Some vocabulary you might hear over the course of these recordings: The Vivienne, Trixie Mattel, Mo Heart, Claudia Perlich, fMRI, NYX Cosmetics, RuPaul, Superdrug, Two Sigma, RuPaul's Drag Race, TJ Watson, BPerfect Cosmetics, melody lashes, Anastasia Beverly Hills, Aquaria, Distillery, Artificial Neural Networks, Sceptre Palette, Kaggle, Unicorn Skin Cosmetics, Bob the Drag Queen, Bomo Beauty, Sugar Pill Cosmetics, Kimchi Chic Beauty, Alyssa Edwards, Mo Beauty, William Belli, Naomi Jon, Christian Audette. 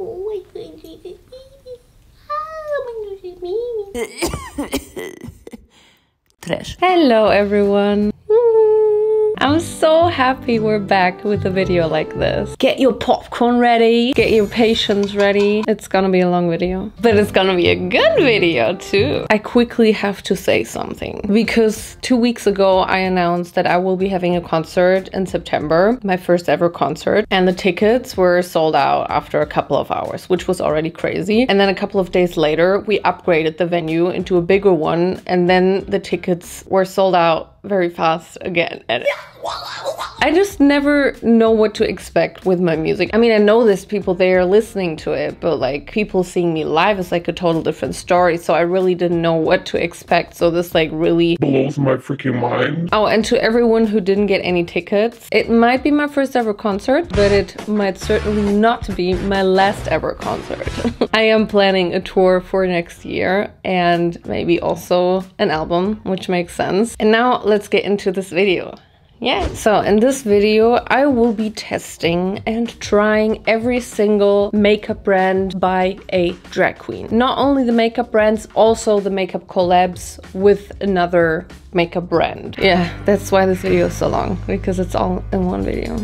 Oh, my goodness, it's a baby. Oh, my goodness, it's a baby. Trash. Hello, everyone. I'm so happy we're back with a video like this. Get your popcorn ready, get your patience ready. It's gonna be a long video, but it's gonna be a good video too. I quickly have to say something because 2 weeks ago I announced that I will be having a concert in September, my first ever concert, and the tickets were sold out after a couple of hours, which was already crazy. And then a couple of days later, we upgraded the venue into a bigger one, and then the tickets were sold out very fast again. And I just never know what to expect with my music. I mean, I know there's people there listening to it, but like people seeing me live is like a total different story. So I really didn't know what to expect. So this like really blows my freaking mind. Oh, and to everyone who didn't get any tickets, it might be my first ever concert, but it might certainly not be my last ever concert. I am planning a tour for next year and maybe also an album, which makes sense. And now let's get into this video. Yeah, so in this video I will be testing and trying every single makeup brand by a drag queen. Not only the makeup brands, also the makeup collabs with another makeup brand. Yeah, that's why this video is so long, because it's all in one video.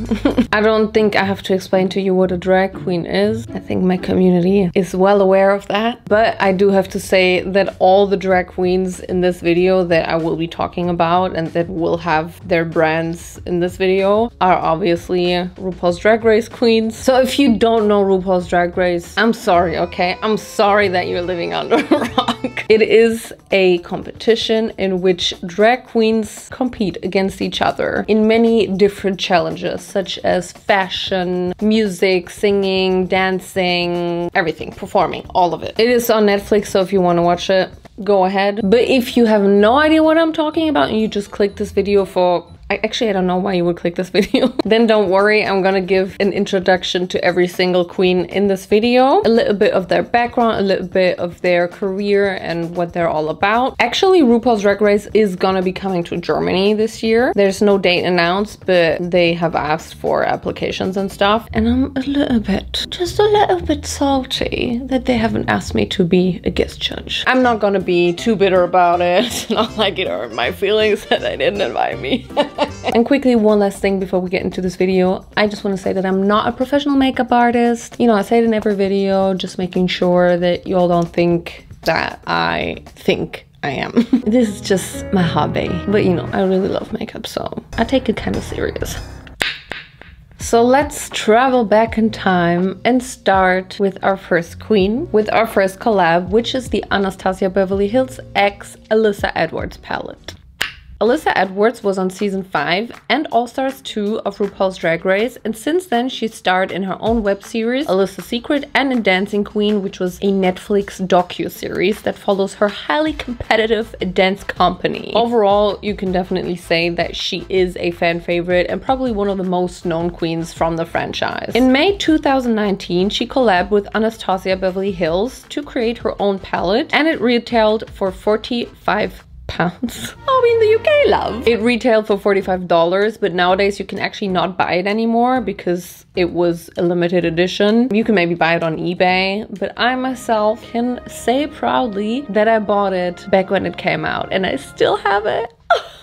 I don't think I have to explain to you what a drag queen is. I think my community is well aware of that. But I do have to say that all the drag queens in this video that I will be talking about and that will have their brands in this video are obviously RuPaul's Drag Race queens. So if you don't know RuPaul's Drag Race, I'm sorry, okay? I'm sorry that you're living under a rock. It is a competition in which drag queens compete against each other in many different challenges, such as fashion, music, singing, dancing, everything, performing, all of it. It is on Netflix, so if you want to watch it, go ahead. But if you have no idea what I'm talking about and you just click this video for... Actually, I don't know why you would click this video. Then don't worry, I'm gonna give an introduction to every single queen in this video. A little bit of their background, a little bit of their career and what they're all about. Actually, RuPaul's Drag Race is gonna be coming to Germany this year. There's no date announced, but they have asked for applications and stuff. And I'm a little bit, just a little bit salty that they haven't asked me to be a guest judge. I'm not gonna be too bitter about it. Not like it hurt my feelings that they didn't invite me. And quickly, one last thing before we get into this video. I just want to say that I'm not a professional makeup artist. You know, I say it in every video, just making sure that you all don't think that I think I am. This is just my hobby. But you know, I really love makeup, so I take it kind of serious. So let's travel back in time and start with our first queen, with our first collab, which is the Anastasia Beverly Hills x Alyssa Edwards palette. Alyssa Edwards was on season 5 and All Stars 2 of RuPaul's Drag Race, and since then she starred in her own web series, Alyssa's Secret, and in Dancing Queen, which was a Netflix docu-series that follows her highly competitive dance company. Overall, you can definitely say that she is a fan favorite and probably one of the most known queens from the franchise. In May 2019, she collabed with Anastasia Beverly Hills to create her own palette, and it retailed for £45. Oh, in the UK, love. It retailed for $45, but nowadays you can actually not buy it anymore because it was a limited edition. You can maybe buy it on eBay, but I myself can say proudly that I bought it back when it came out and I still have it.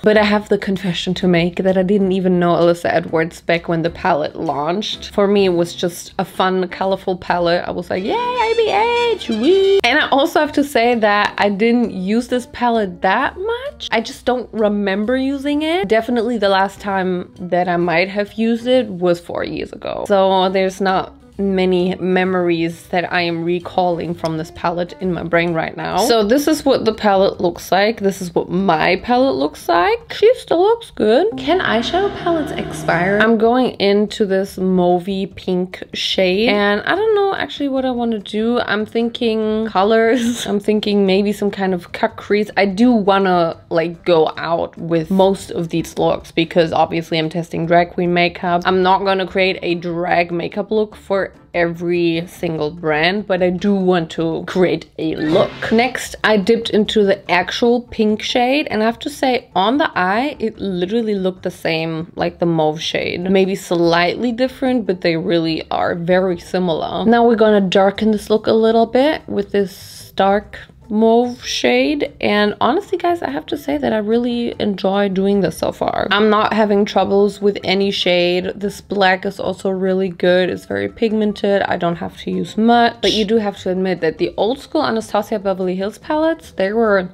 But I have the confession to make that I didn't even know Alyssa Edwards back when the palette launched. For me, it was just a fun, colorful palette. I was like, yay, IBH, wee! And I also have to say that I didn't use this palette that much. I just don't remember using it. Definitely the last time that I might have used it was 4 years ago. So there's not many memories that I am recalling from this palette in my brain right now. So this is what the palette looks like. This is what my palette looks like. She still looks good. Can eyeshadow palettes expire? I'm going into this mauvey pink shade and I don't know actually what I want to do. I'm thinking colors. I'm thinking maybe some kind of cut crease. I do want to like go out with most of these looks because obviously I'm testing drag queen makeup. I'm not going to create a drag makeup look for for every single brand, but I do want to create a look. Next, I dipped into the actual pink shade, and I have to say, on the eye, it literally looked the same, like the mauve shade. Maybe slightly different, but they really are very similar. Now we're gonna darken this look a little bit with this dark mauve shade, and honestly guys, I have to say that I really enjoy doing this so far. I'm not having troubles with any shade. This black is also really good. It's very pigmented. I don't have to use much, but you do have to admit that the old school Anastasia Beverly Hills palettes, they were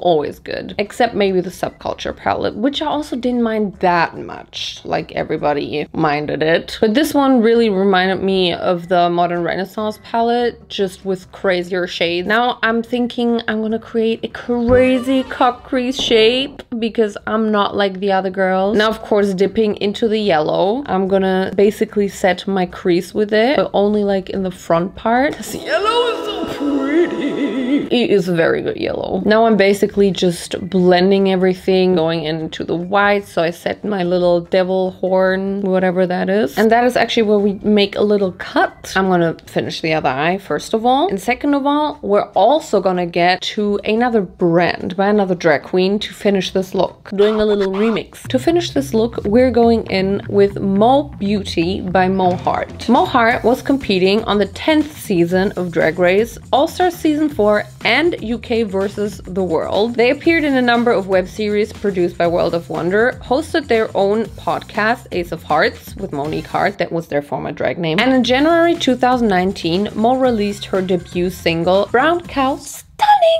always good, except maybe the Subculture palette, which I also didn't mind that much, like everybody minded it. But this one really reminded me of the Modern Renaissance palette, just with crazier shades. Now I'm thinking I'm gonna create a crazy cock crease shape because I'm not like the other girls. Now of course, dipping into the yellow, I'm gonna basically set my crease with it, but only like in the front part. This yellow is so pretty. It is very good yellow. Now I'm basically just blending everything, going into the white. So I set my little devil horn, whatever that is. And that is actually where we make a little cut. I'm gonna finish the other eye first of all. And second of all, we're also gonna get to another brand by another drag queen to finish this look. Doing a little remix. To finish this look, we're going in with Mo Beauty by Mo Heart. Mo Heart was competing on the 10th season of Drag Race, All-Star Season 4, and UK versus the World. They appeared in a number of web series produced by World of Wonder, hosted their own podcast, Ace of Hearts, with Monique Hart, that was their former drag name. And in January 2019, Mo released her debut single, Brown Cows.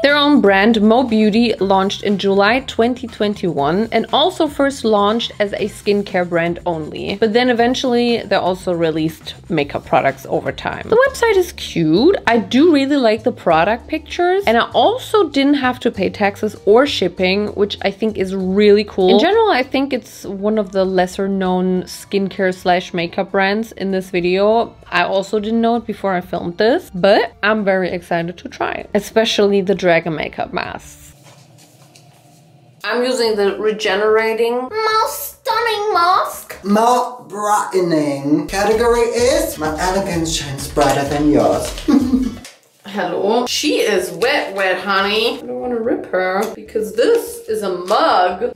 Their own brand, Mo Beauty, launched in July 2021 and also first launched as a skincare brand only. But then eventually they also released makeup products over time. The website is cute. I do really like the product pictures, and I also didn't have to pay taxes or shipping, which I think is really cool. In general, I think it's one of the lesser known skincare / makeup brands in this video. I also didn't know it before I filmed this, but I'm very excited to try it, especially the dragon makeup masks. I'm using the regenerating most stunning mask. More brightening. Category is my elegance shines brighter than yours. Hello. She is wet, wet, honey. I don't want to rip her because this is a mug.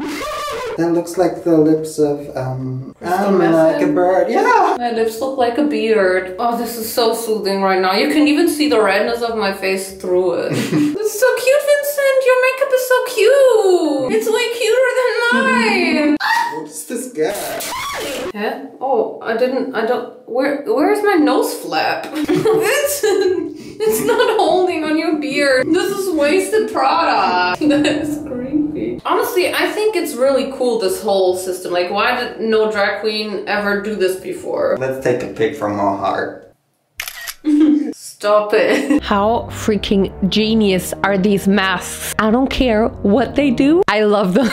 That looks like the lips of, I'm like a bird, yeah! My lips look like a beard. Oh, this is so soothing right now. You can even see the redness of my face through it. It's so cute, Vincent! Your makeup is so cute! It's way cuter than mine! What's this guy? Yeah? Oh, where's my nose flap? Vincent! It's not holding on your beard! This is wasted product! That is creepy. Honestly, I think it's really cool, this whole system. Like, why did no drag queen ever do this before? Let's take a pic from Mo Heart. Stop it. How freaking genius are these masks? I don't care what they do. I love them.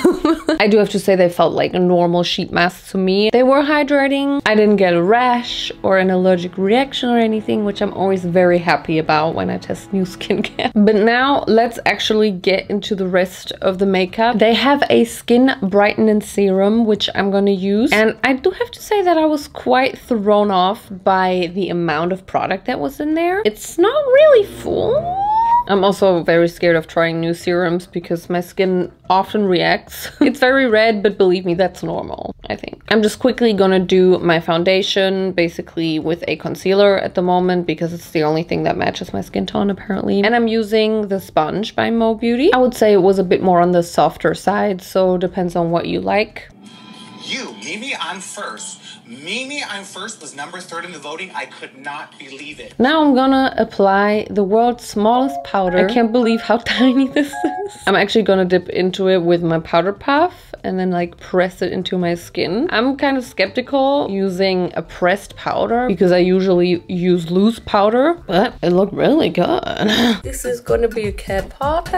I do have to say they felt like a normal sheet mask to me. They were hydrating. I didn't get a rash or an allergic reaction or anything, which I'm always very happy about when I test new skincare. But now let's actually get into the rest of the makeup. They have a skin brightening serum, which I'm gonna use. And I do have to say that I was quite thrown off by the amount of product that was in there. It's not really full. I'm also very scared of trying new serums because my skin often reacts. It's very red, but believe me, that's normal, I think. I'm just quickly gonna do my foundation, basically with a concealer at the moment because it's the only thing that matches my skin tone apparently. And I'm using the sponge by Mo Beauty. I would say it was a bit more on the softer side, so depends on what you like. You, Mimi, I'm first. Mimi, I'm first was number 3rd in the voting. I could not believe it. Now I'm gonna apply the world's smallest powder. I can't believe how tiny this is. I'm actually gonna dip into it with my powder puff and then like press it into my skin. I'm kind of skeptical using a pressed powder because I usually use loose powder, but it looked really good. This is gonna be a cat party.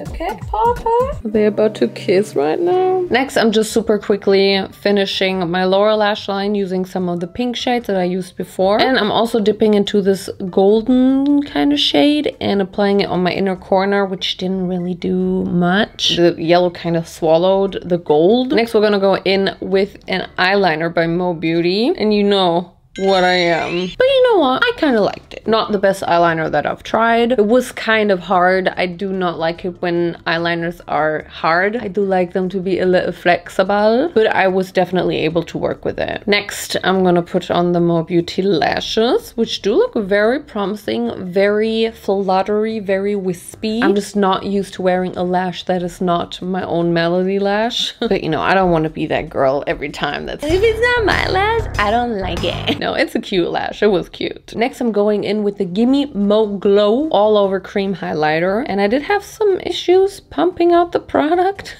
A cat party. They're about to kiss right now. Next, I'm just super quickly finishing my lower lash line using some of the pink shades that I used before, and I'm also dipping into this golden kind of shade and applying it on my inner corner, which didn't really do much. The yellow kind of swallowed the gold. Next, we're gonna go in with an eyeliner by Mo Beauty, and you know what I am. But you know what? I kind of liked it. Not the best eyeliner that I've tried. It was kind of hard. I do not like it when eyeliners are hard. I do like them to be a little flexible, but I was definitely able to work with it. Next, I'm gonna put on the Mo Beauty lashes, which do look very promising, very fluttery, very wispy. I'm just not used to wearing a lash that is not my own Melody lash. But you know, I don't want to be that girl every time that's, if it's not my lash, I don't like it. No, it's a cute lash. It was cute. Next, I'm going in with the Gimme Mo Glow all over cream highlighter. And I did have some issues pumping out the product,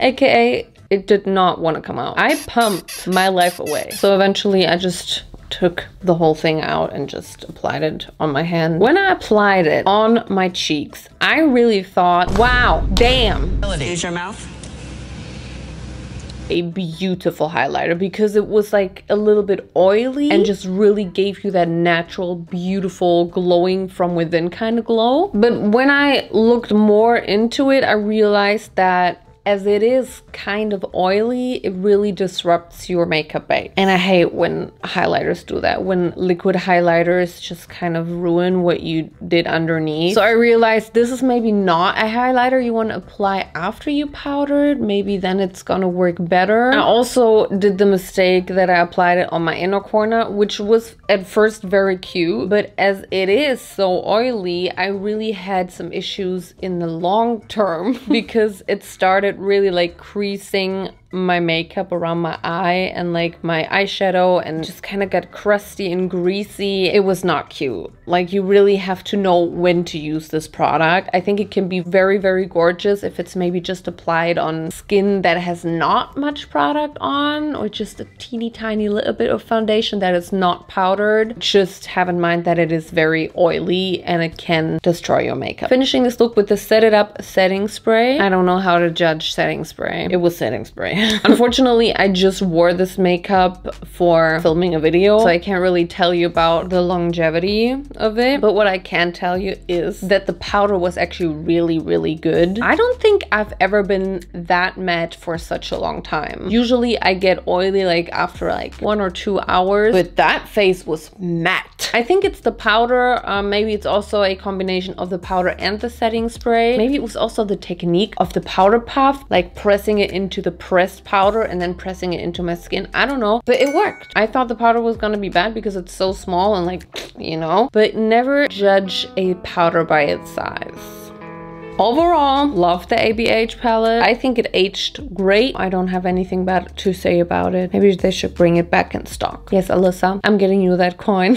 aka it did not want to come out. I pumped my life away. So eventually I just took the whole thing out and just applied it on my hand. When I applied it on my cheeks, I really thought, wow, damn. Use your mouth. A beautiful highlighter, because it was like a little bit oily and just really gave you that natural, beautiful, glowing from within kind of glow. But when I looked more into it, I realized that as it is kind of oily, it really disrupts your makeup base. And I hate when highlighters do that, when liquid highlighters just kind of ruin what you did underneath. So I realized this is maybe not a highlighter you want to apply after you powdered. Maybe then it's gonna work better. I also did the mistake that I applied it on my inner corner, which was at first very cute, but as it is so oily, I really had some issues in the long term because it started really like creasing my makeup around my eye and like my eyeshadow, and just kind of got crusty and greasy. It was not cute. Like, you really have to know when to use this product. I think it can be very, very gorgeous if it's maybe just applied on skin that has not much product on, or just a teeny tiny little bit of foundation that is not powdered. Just have in mind that it is very oily and it can destroy your makeup. Finishing this look with the Set It Up setting spray. I don't know how to judge setting spray. It was setting spray. Unfortunately, I just wore this makeup for filming a video, so I can't really tell you about the longevity of it. But what I can tell you is that the powder was actually really, really good. I don't think I've ever been that matte for such a long time. Usually I get oily like after like 1 or 2 hours, but that face was matte. I think it's the powder. Maybe it's also a combination of the powder and the setting spray. Maybe it was also the technique of the powder puff, like pressing it into the pressed powder and then pressing it into my skin. I don't know, but it worked. I thought the powder was gonna be bad because it's so small and like, you know, but never judge a powder by its size. Overall, love the ABH palette. I think it aged great. I don't have anything bad to say about it. Maybe they should bring it back in stock. Yes, Alyssa, I'm getting you that coin.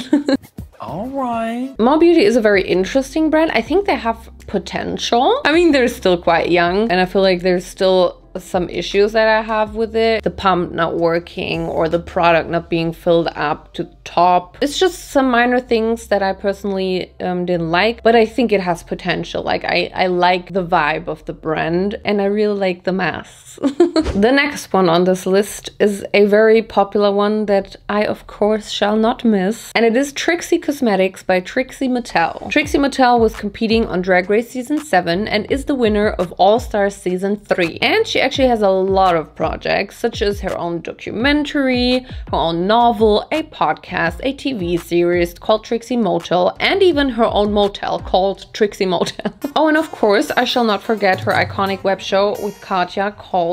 All right. Mo Beauty is a very interesting brand. I think they have potential. I mean, they're still quite young, and I feel like they're still some issues that I have with it. The pump not working, or the product not being filled up to the top. It's just some minor things that I personally didn't like, but I think it has potential. Like, I like the vibe of the brand, and I really like the masks. The next one on this list is a very popular one that I of course shall not miss, and it is Trixie Cosmetics by Trixie Mattel. Trixie Mattel was competing on Drag Race Season 7 and is the winner of All-Stars Season 3. And she actually has a lot of projects, such as her own documentary, her own novel, a podcast, a TV series called Trixie Motel, and even her own motel called Trixie Motel. Oh, and of course, I shall not forget her iconic web show with Katya called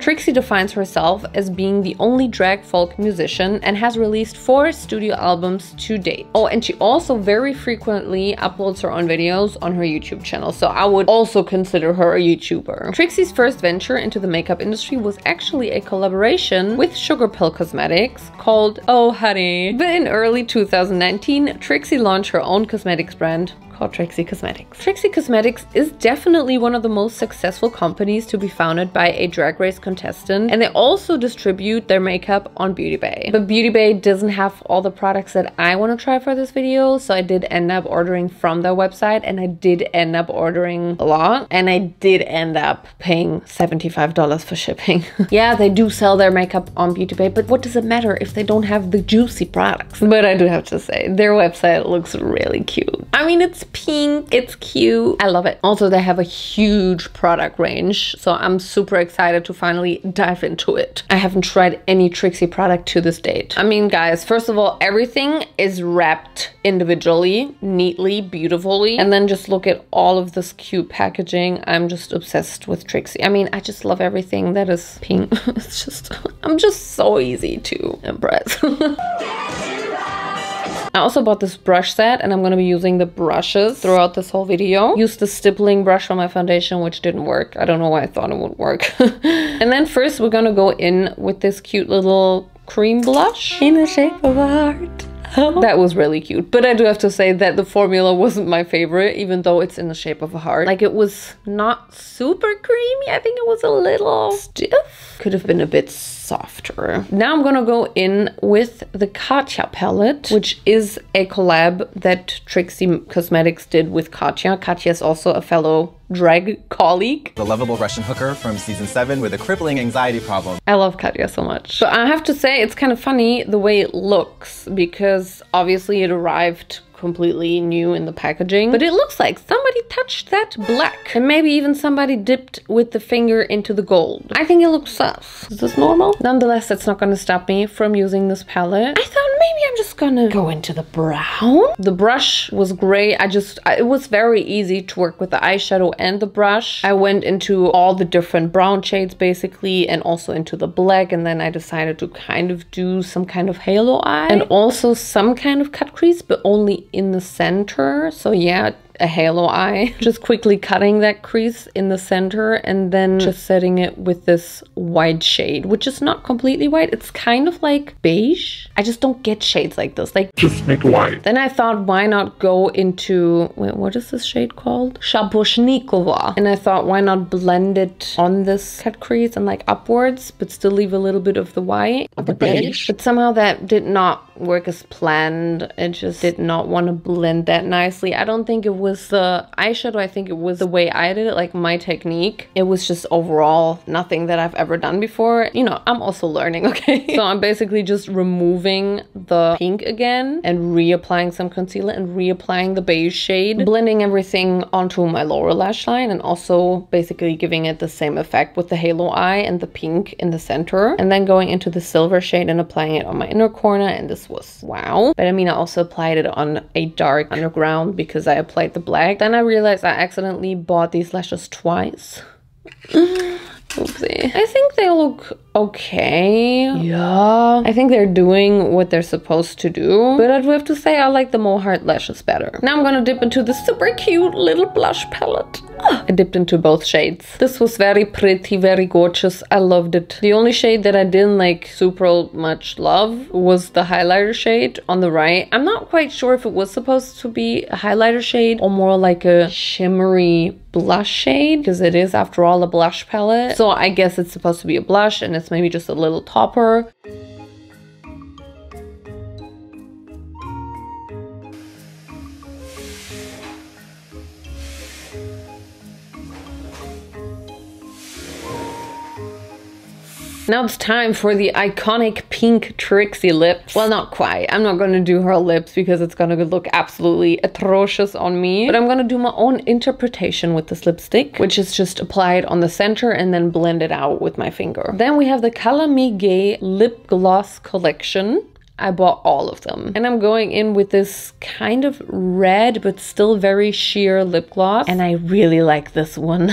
Trixie defines herself as being the only drag folk musician and has released 4 studio albums to date. Oh, and she also very frequently uploads her own videos on her YouTube channel, so I would also consider her a YouTuber. Trixie's first venture into the makeup industry was actually a collaboration with Sugar Pill Cosmetics called Oh Honey. But in early 2019, Trixie launched her own cosmetics brand, Trixie Cosmetics. Trixie Cosmetics is definitely one of the most successful companies to be founded by a Drag Race contestant, and they also distribute their makeup on Beauty Bay. But Beauty Bay doesn't have all the products that I want to try for this video, so I did end up ordering from their website, and I did end up ordering a lot, and I did end up paying $75 for shipping. Yeah, they do sell their makeup on Beauty Bay, but what does it matter if they don't have the juicy products? But I do have to say, their website looks really cute. I mean, it's pink, it's cute. I love it. Also, they have a huge product range, so I'm super excited to finally dive into it. I haven't tried any Trixie product to this date. I mean, guys, first of all, everything is wrapped individually, neatly, beautifully, and then just look at all of this cute packaging. I'm just obsessed with Trixie. I mean, I just love everything that is pink. It's just, I'm just so easy to impress. I also bought this brush set, and I'm going to be using the brushes throughout this whole video. Used the stippling brush for my foundation, which didn't work. I don't know why I thought it would work. And then first, we're going to go in with this cute little cream blush in the shape of a heart. Oh. That was really cute. But I do have to say that the formula wasn't my favorite, even though it's in the shape of a heart. Like, it was not super creamy. I think it was a little stiff. Could have been a bit softer. Now I'm gonna go in with the Katya palette, which is a collab that Trixie Cosmetics did with Katya. Katya is also a fellow drag colleague. The lovable Russian hooker from season 7 with a crippling anxiety problem. I love Katya so much. But I have to say, it's kind of funny the way it looks, because obviously it arrived completely new in the packaging, but it looks like somebody touched that black, and maybe even somebody dipped with the finger into the gold. I think it looks sus. Is this normal? Nonetheless, that's not gonna stop me from using this palette. I thought maybe I'm just gonna go into the brown. The brush was great. It was very easy to work with the eyeshadow and the brush. I went into all the different brown shades basically, and also into the black, and then I decided to kind of do some kind of halo eye and also some kind of cut crease, but only in the center. So yeah, a halo eye. Just quickly cutting that crease in the center and then just setting it with this white shade, which is not completely white. It's kind of like beige. I just don't get shades like this. Like, just make white. Then I thought, why not go into, wait, what is this shade called? Shaposhnikova. And I thought, why not blend it on this cut crease and like upwards, but still leave a little bit of the white. The beige. But somehow that did not work as planned. It just did not want to blend that nicely. I don't think it was the eyeshadow. I think it was the way I did it, like my technique. It was just overall nothing that I've ever done before. You know, I'm also learning, okay? So I'm basically just removing the pink again and reapplying some concealer and reapplying the beige shade, blending everything onto my lower lash line, and also basically giving it the same effect with the halo eye and the pink in the center, and then going into the silver shade and applying it on my inner corner. And this was wow. But I mean, I also applied it on a dark underground because I applied the black. Then I realized I accidentally bought these lashes twice. Oopsie. I think they look okay. Yeah, I think they're doing what they're supposed to do, but I do have to say I like the Mo Heart lashes better. Now I'm gonna dip into the super cute little blush palette. I dipped into both shades. This was very pretty, very gorgeous. I loved it. The only shade that I didn't like super much love was the highlighter shade on the right. I'm not quite sure if it was supposed to be a highlighter shade or more like a shimmery blush shade, because it is after all a blush palette. So I guess it's supposed to be a blush and it's maybe just a little topper. Now it's time for the iconic pink Trixie lips. Well, not quite. I'm not going to do her lips because it's going to look absolutely atrocious on me. But I'm going to do my own interpretation with this lipstick, which is just applied on the center and then blend it out with my finger. Then we have the Color Me Gay Lip Gloss Collection. I bought all of them. And I'm going in with this kind of red, but still very sheer lip gloss. And I really like this one.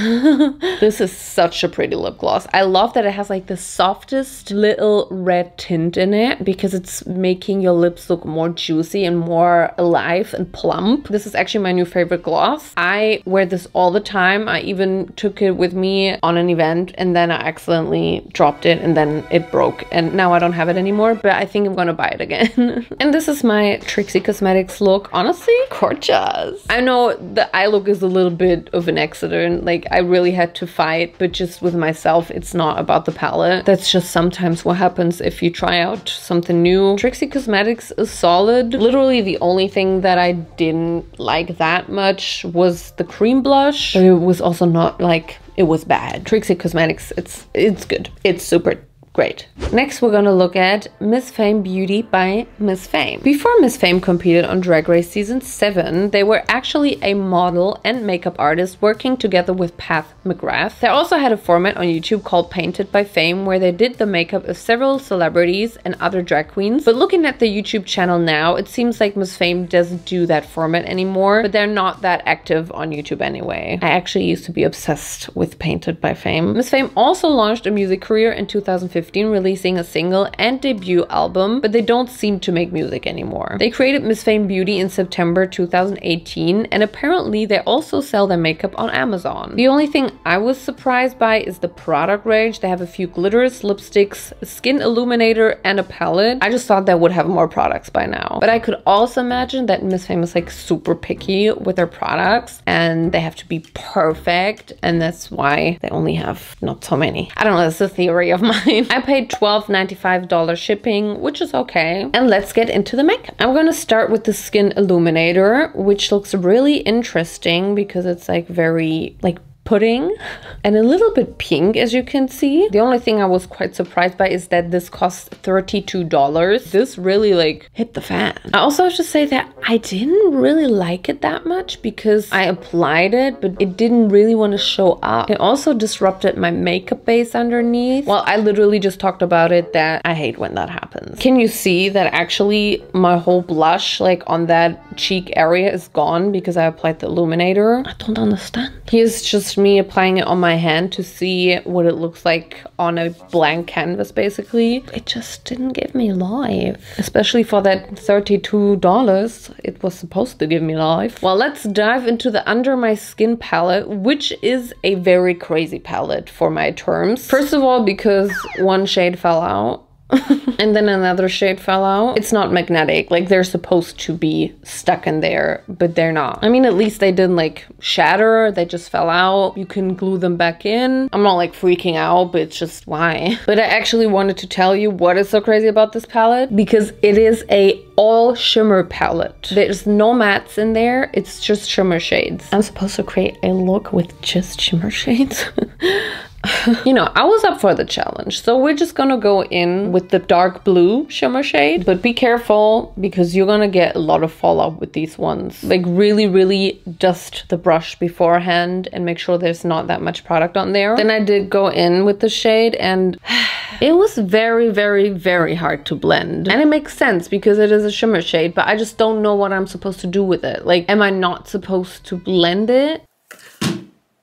This is such a pretty lip gloss. I love that it has like the softest little red tint in it, because it's making your lips look more juicy and more alive and plump. This is actually my new favorite gloss. I wear this all the time. I even took it with me on an event, and then I accidentally dropped it and then it broke. And now I don't have it anymore, but I think I'm gonna buy it again. And this is my Trixie Cosmetics look. Honestly, gorgeous. I know the eye look is a little bit of an accident. Like, I really had to fight, but just with myself, it's not about the palette. That's just sometimes what happens if you try out something new. Trixie Cosmetics is solid. Literally the only thing that I didn't like that much was the cream blush. It was also not like it was bad. Trixie Cosmetics, it's good. It's super great. Next we're gonna look at Miss Fame Beauty by Miss Fame. Before Miss Fame competed on Drag Race Season 7, they were actually a model and makeup artist working together with Pat McGrath. They also had a format on YouTube called Painted by Fame where they did the makeup of several celebrities and other drag queens. But looking at the YouTube channel now, it seems like Miss Fame doesn't do that format anymore, but they're not that active on YouTube anyway. I actually used to be obsessed with Painted by Fame. Miss Fame also launched a music career in 2015, releasing a single and debut album, but they don't seem to make music anymore. They created Miss Fame Beauty in September 2018, and apparently they also sell their makeup on Amazon. The only thing I was surprised by is the product range. They have a few glitters, lipsticks, a skin illuminator, and a palette. I just thought they would have more products by now. But I could also imagine that Miss Fame is like super picky with their products and they have to be perfect, and that's why they only have not so many. I don't know, that's a theory of mine. I paid $12.95 shipping, which is okay. And let's get into the makeup. I'm gonna start with the skin illuminator, which looks really interesting because it's like very like pudding and a little bit pink, as you can see. The only thing I was quite surprised by is that this costs $32. This really like hit the fan. I also have to say that I didn't really like it that much because I applied it, but it didn't really want to show up. It also disrupted my makeup base underneath. Well, I literally just talked about it that I hate when that happens. Can you see that actually my whole blush like on that cheek area is gone because I applied the illuminator? I don't understand. Here's just me applying it on my hand to see what it looks like on a blank canvas. Basically, it just didn't give me life, especially for that $32 it was supposed to give me life. Well, let's dive into the Under My Skin palette, which is a very crazy palette for my terms. First of all, because one shade fell out and then another shade fell out. It's not magnetic, like they're supposed to be stuck in there, but they're not. I mean, at least they didn't like shatter, they just fell out. You can glue them back in. I'm not like freaking out, but it's just why. But I actually wanted to tell you what is so crazy about this palette, because it is a all shimmer palette. There's no mattes in there, it's just shimmer shades. I'm supposed to create a look with just shimmer shades. You know, I was up for the challenge, so we're just gonna go in with the dark blue shimmer shade, but be careful because you're gonna get a lot of fallout with these ones. Like really dust the brush beforehand and make sure there's not that much product on there. Then I did go in with the shade and it was very hard to blend, and it makes sense because it is a shimmer shade, but I just don't know what I'm supposed to do with it. Like, am I not supposed to blend it?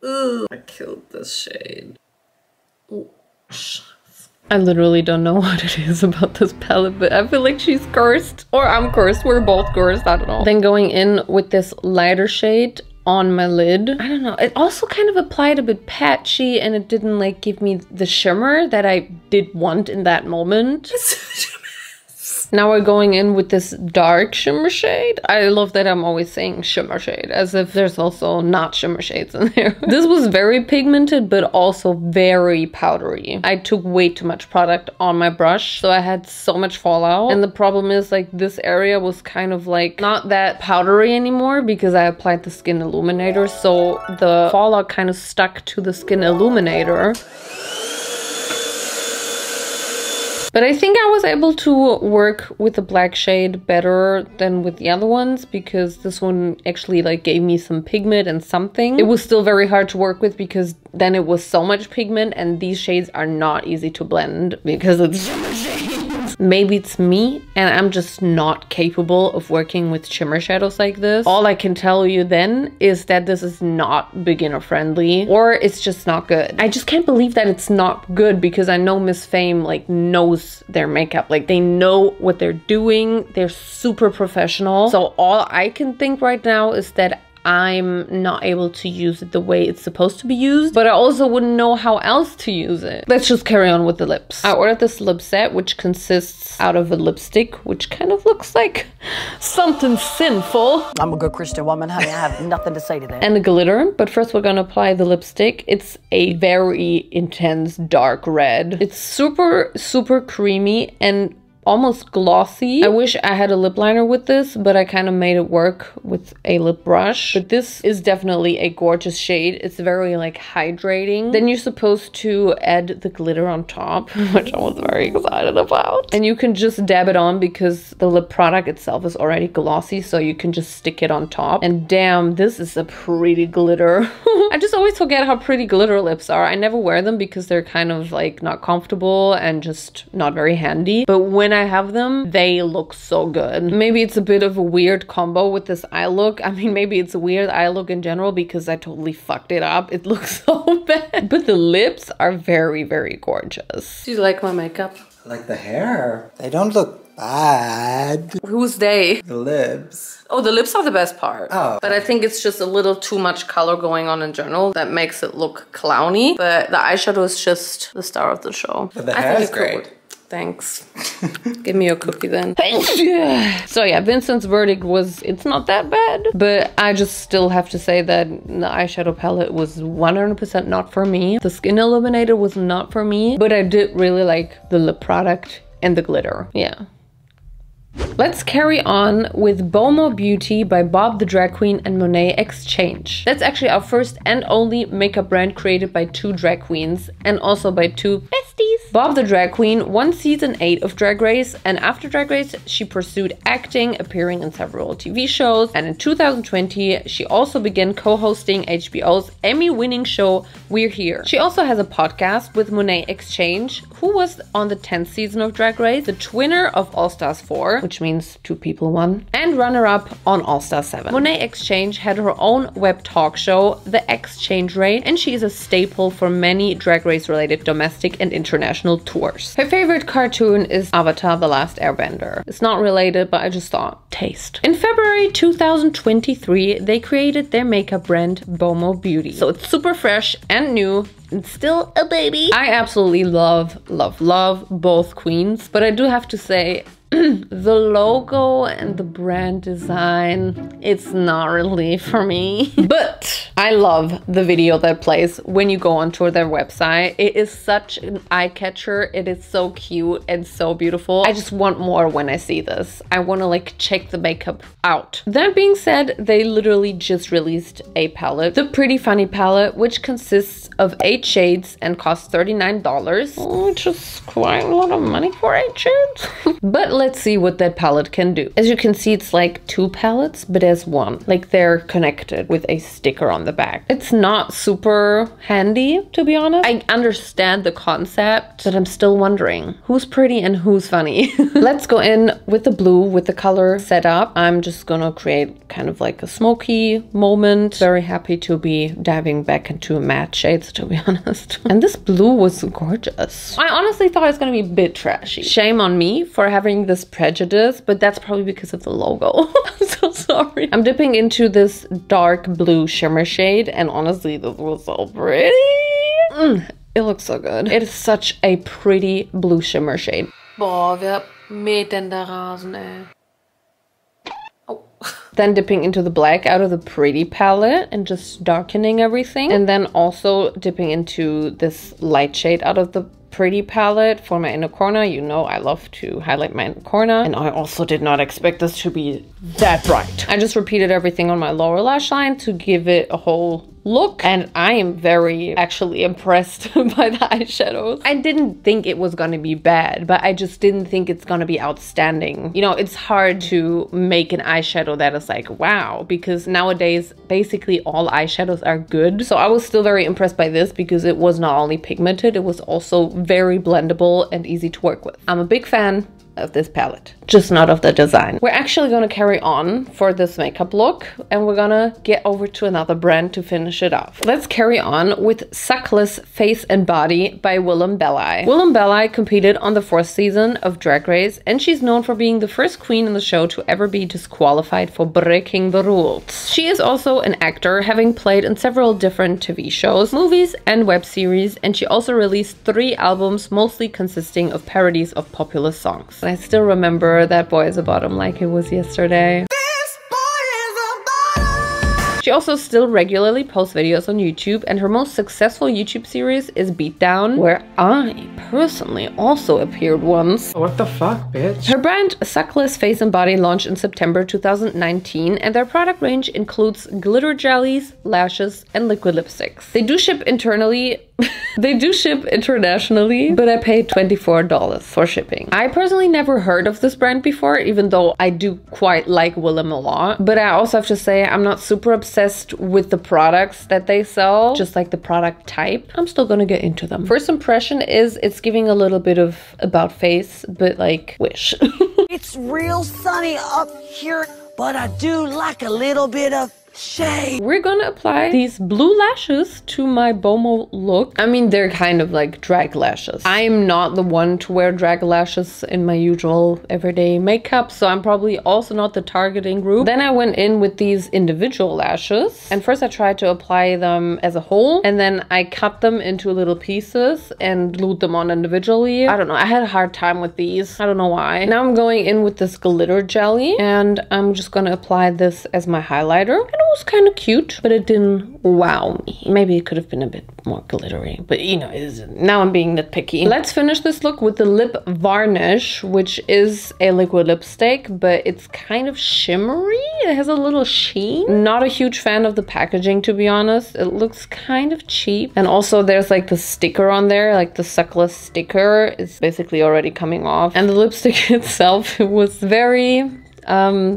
Ooh, I killed this shade. Ooh. I literally don't know what it is about this palette, but I feel like she's cursed, or I'm cursed, we're both cursed, I don't know. Then going in with this lighter shade on my lid. I don't know, it also kind of applied a bit patchy and it didn't like give me the shimmer that I did want in that moment. Now we're going in with this dark shimmer shade. I love that I'm always saying shimmer shade as if there's also not shimmer shades in there. This was very pigmented, but also very powdery. I took way too much product on my brush, so I had so much fallout. And the problem is like this area was kind of like not that powdery anymore because I applied the skin illuminator. So the fallout kind of stuck to the skin illuminator. But I think I was able to work with the black shade better than with the other ones because this one actually like gave me some pigment and something. It was still very hard to work with because then it was so much pigment, and these shades are not easy to blend because it's shimmer shades. Maybe it's me and I'm just not capable of working with shimmer shadows like this. All I can tell you then is that this is not beginner friendly, or it's just not good. I just can't believe that it's not good because I know Miss Fame like knows their makeup, like they know what they're doing, they're super professional. So all I can think right now is that I'm not able to use it the way it's supposed to be used, but I also wouldn't know how else to use it. Let's just carry on with the lips. I ordered this lip set, which consists out of a lipstick, which kind of looks like something sinful. I'm a good Christian woman, honey. I have nothing to say to that. And a glitter, but first we're gonna apply the lipstick. It's a very intense dark red. It's super creamy and almost glossy. I wish I had a lip liner with this, but I kind of made it work with a lip brush. But this is definitely a gorgeous shade. It's very like hydrating. Then you're supposed to add the glitter on top, which I was very excited about. And you can just dab it on because the lip product itself is already glossy, so you can just stick it on top. And damn, this is a pretty glitter. I just always forget how pretty glitter lips are. I never wear them because they're kind of like not comfortable and just not very handy. But when I have them, they look so good. Maybe it's a bit of a weird combo with this eye look. I mean, maybe it's a weird eye look in general because I totally fucked it up. It looks so bad. But the lips are very, very gorgeous. Do you like my makeup? I like the hair. They don't look bad. Who's they? The lips. Oh, the lips are the best part. Oh. But I think it's just a little too much color going on in general that makes it look clowny. But the eyeshadow is just the star of the show. But the hair is great. Thanks. Give me your cookie then. So yeah, Vincent's verdict was it's not that bad, but I just still have to say that the eyeshadow palette was 100% not for me. The skin illuminator was not for me, but I did really like the lip product and the glitter. Yeah. Let's carry on with Bomo Beauty by Bob the Drag Queen and Monét X Change. That's actually our first and only makeup brand created by two drag queens and also by two besties. Bob the Drag Queen won season 8 of Drag Race, and after Drag Race she pursued acting, appearing in several TV shows, and in 2020 she also began co-hosting HBO's Emmy-winning show We're Here. She also has a podcast with Monét X Change, who was on the 10th season of Drag Race, the twinner of All Stars 4, which means two people won, and runner-up on All Star 7. Monét X Change had her own web talk show, The X Change Rate, and she is a staple for many Drag Race-related domestic and international tours. Her favorite cartoon is Avatar: The Last Airbender. It's not related, but I just thought, taste. In February 2023, they created their makeup brand, Bomo Beauty. So it's super fresh and new. It's still a baby. I absolutely love, love, love both queens, but I do have to say, the logo and the brand design, it's not really for me. But I love the video that plays when you go onto their website. It is such an eye catcher. It is so cute and so beautiful. I just want more when I see this. I want to like check the makeup out. That being said, they literally just released a palette, the Pretty Funny palette, which consists of 8 shades and costs $39, which is quite a lot of money for 8 shades. But let's see what that palette can do. As you can see, it's like two palettes, but as one. Like they're connected with a sticker on the back. It's not super handy, to be honest. I understand the concept, but I'm still wondering who's pretty and who's funny. Let's go in with the blue, with the color setup. I'm just gonna create kind of like a smoky moment. Very happy to be diving back into matte shades, to be honest. And this blue was gorgeous. I honestly thought it's gonna be a bit trashy. Shame on me for having this prejudice, but that's probably because of the logo. I'm so sorry. I'm dipping into this dark blue shimmer shade, and honestly, this was so pretty. It looks so good. It is such a pretty blue shimmer shade. Boah, wer mäht denn da Rasen, ey? Then dipping into the black out of the Pretty palette and just darkening everything. And then also dipping into this light shade out of the Pretty palette for my inner corner. You know I love to highlight my inner corner, and I also did not expect this to be that bright. I just repeated everything on my lower lash line to give it a whole look, and I am very actually impressed by the eyeshadows. I didn't think it was gonna be bad, but I just didn't think it's gonna be outstanding. You know, it's hard to make an eyeshadow that is like wow, because nowadays basically all eyeshadows are good. So I was still very impressed by this because it was not only pigmented, it was also very blendable and easy to work with. I'm a big fan of this palette, just not of the design. We're actually gonna carry on for this makeup look, and we're gonna get over to another brand to finish it off. Let's carry on with Suck Less Face and Body by William Belli. William Belli competed on the 4th season of Drag Race, and she's known for being the first queen in the show to ever be disqualified for breaking the rules. She is also an actor, having played in several different TV shows, movies, and web series, and she also released 3 albums, mostly consisting of parodies of popular songs. I still remember That Boy Is a Bottom like it was yesterday. She also still regularly posts videos on YouTube, and her most successful YouTube series is Beatdown, where I personally also appeared once. What the fuck, bitch? Her brand Suck Less Face and Body launched in September 2019, and their product range includes glitter jellies, lashes, and liquid lipsticks. They do ship internally. They do ship internationally, but I paid $24 for shipping. I personally never heard of this brand before, even though I do quite like William a lot. But I also have to say, I'm not super obsessed with the products that they sell, just like the product type. I'm still gonna get into them. First impression is it's giving a little bit of about face, but like Wish. It's real sunny up here, but I do like a little bit of shade. We're gonna apply these blue lashes to my Bomo look. I mean, they're kind of like drag lashes. I'm not the one to wear drag lashes in my usual everyday makeup, so I'm probably also not the targeting group. Then I went in with these individual lashes, and first I tried to apply them as a whole, and then I cut them into little pieces and glued them on individually. I don't know, I had a hard time with these. I don't know why. Now I'm going in with this glitter jelly, and I'm just gonna apply this as my highlighter. It was kind of cute, but it didn't wow me. Maybe it could have been a bit more glittery, but you know, now I'm being nitpicky. Let's finish this look with the lip varnish, which is a liquid lipstick, but it's kind of shimmery. It has a little sheen. Not a huge fan of the packaging, to be honest. It looks kind of cheap. And also there's like the sticker on there, like the Suck Less sticker is basically already coming off. And the lipstick itself, it was very